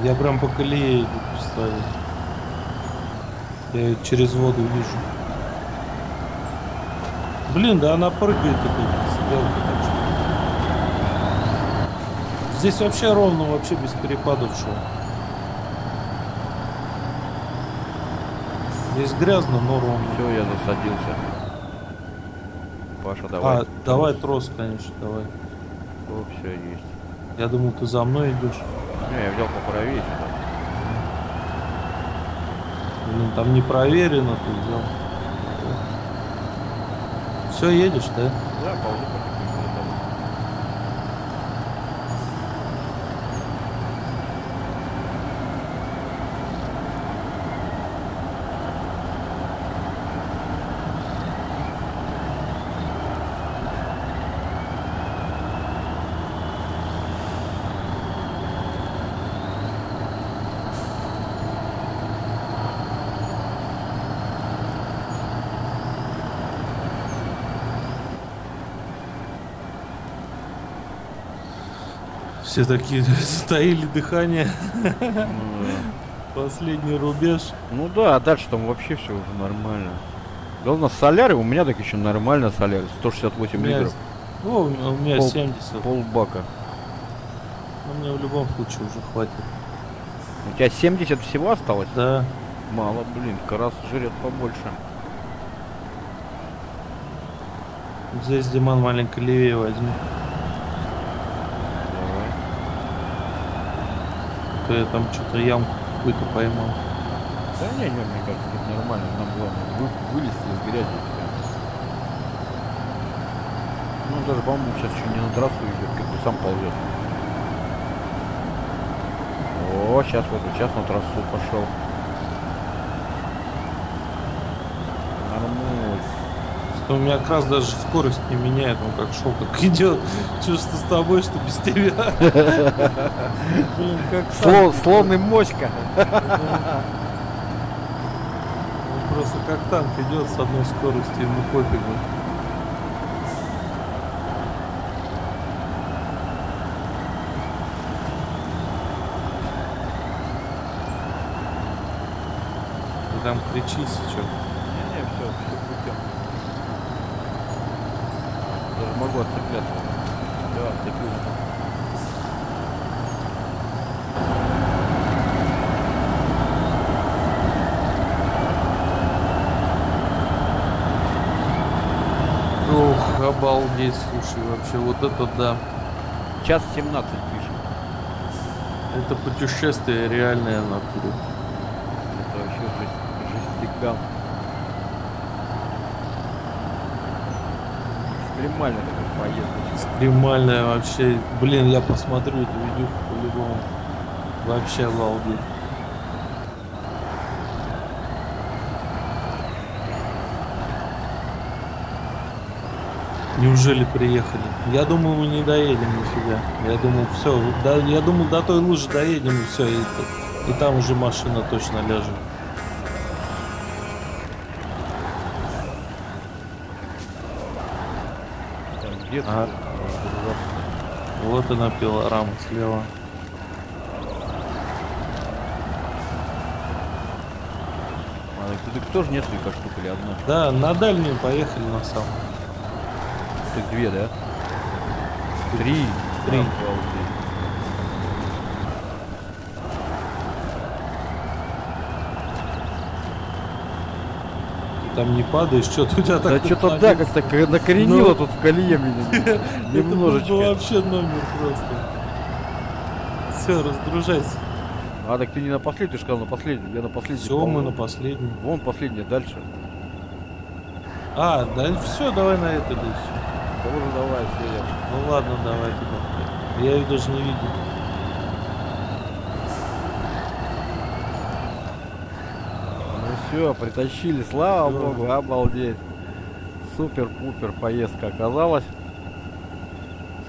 Я прям по колее иду, представил. Я ее через воду вижу. Блин, да она прыгает этой стрелкой. Здесь вообще ровно, вообще без перепадов шел. Здесь грязно, но ровно. Все, я засадился. Паша, давай. А, давай трос, конечно, давай. О, все есть. Я думал, ты за мной идешь. Не, я взял по правее. Ну, там не проверено, ты взял. Все, едешь, да? Да, ползу по таким там. Все такие стояли дыхание. Ну, да. Последний рубеж. Ну да, а дальше там вообще все уже нормально. Главное, соляры у меня так еще нормально, соляры 168 литров. Ну, у меня 70. Полбака. Ну, мне в любом случае уже хватит. У тебя 70 всего осталось? Да. Мало, блин, Краз жрет побольше. Здесь Диман маленько левее возьми. Я там что-то ямку какую-то поймал. Да не, мне кажется, это нормально, нам главное вылезти из грязи. Ну даже, по-моему, сейчас еще не на трассу идет, как бы сам ползет. О, сейчас вот, сейчас на трассу пошел. Нормально. У меня Краз даже скорость не меняет, он как шел, как идет. Чувство с тобой, что без тебя. Слон и моська. Он просто как танк идет с одной скоростью, ему пофигу. Ты там кричи сейчас. Могу отцепляться. Да, отцеплюсь. Ух, обалдеть, слушай, вообще вот это да. Час 17 пишет. Это путешествие реальное нахуй. Это вообще жестикал. Экстремальная такая поездка. Экстремальная вообще. Блин, я посмотрю эту видюху по-любому. Вообще обалдеть. Неужели приехали? Я думал, мы не доедем нифига. Я думал, все. Да, я думал, до той лужи доедем и все. И там уже машина точно ляжет. А, вот она пилорама слева. А, так кто же несколько штук или одна? Да, на дальнюю поехали на самом. Так две, да? Три. Там не падаешь, что-то у тебя так. Да что-то да, как-то накоренило, но... тут в колее меня немножечко. Это вообще номер просто. Все, разгружайся. А, так ты не на последний, ты сказал на последний. Я на последний. Все, мы на последний. Вон последний, дальше. А, да все, давай на это дальше. Тоже давай, все. Ну ладно, давай типа. Я ее даже не видел. Все, притащили, слава богу, обалдеть. Супер-пупер поездка оказалась.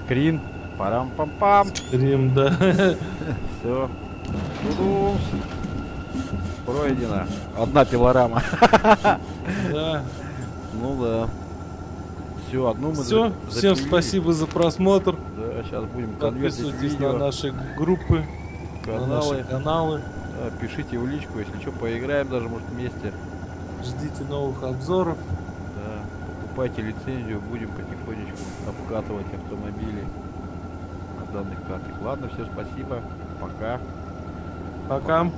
Скрин, парам-пам-пам. Скрин, да. Все. Пройдено. Одна пилорама. Да. Ну да. Все, одну мы все. Всем спасибо за просмотр. Да, сейчас будем подписывайтесь на наши группы, на наши каналы. Пишите в личку, если что, поиграем даже, может, вместе. Ждите новых обзоров. Да, покупайте лицензию, будем потихонечку обкатывать автомобили на данных картах. Ладно, всем спасибо. Пока. Пока.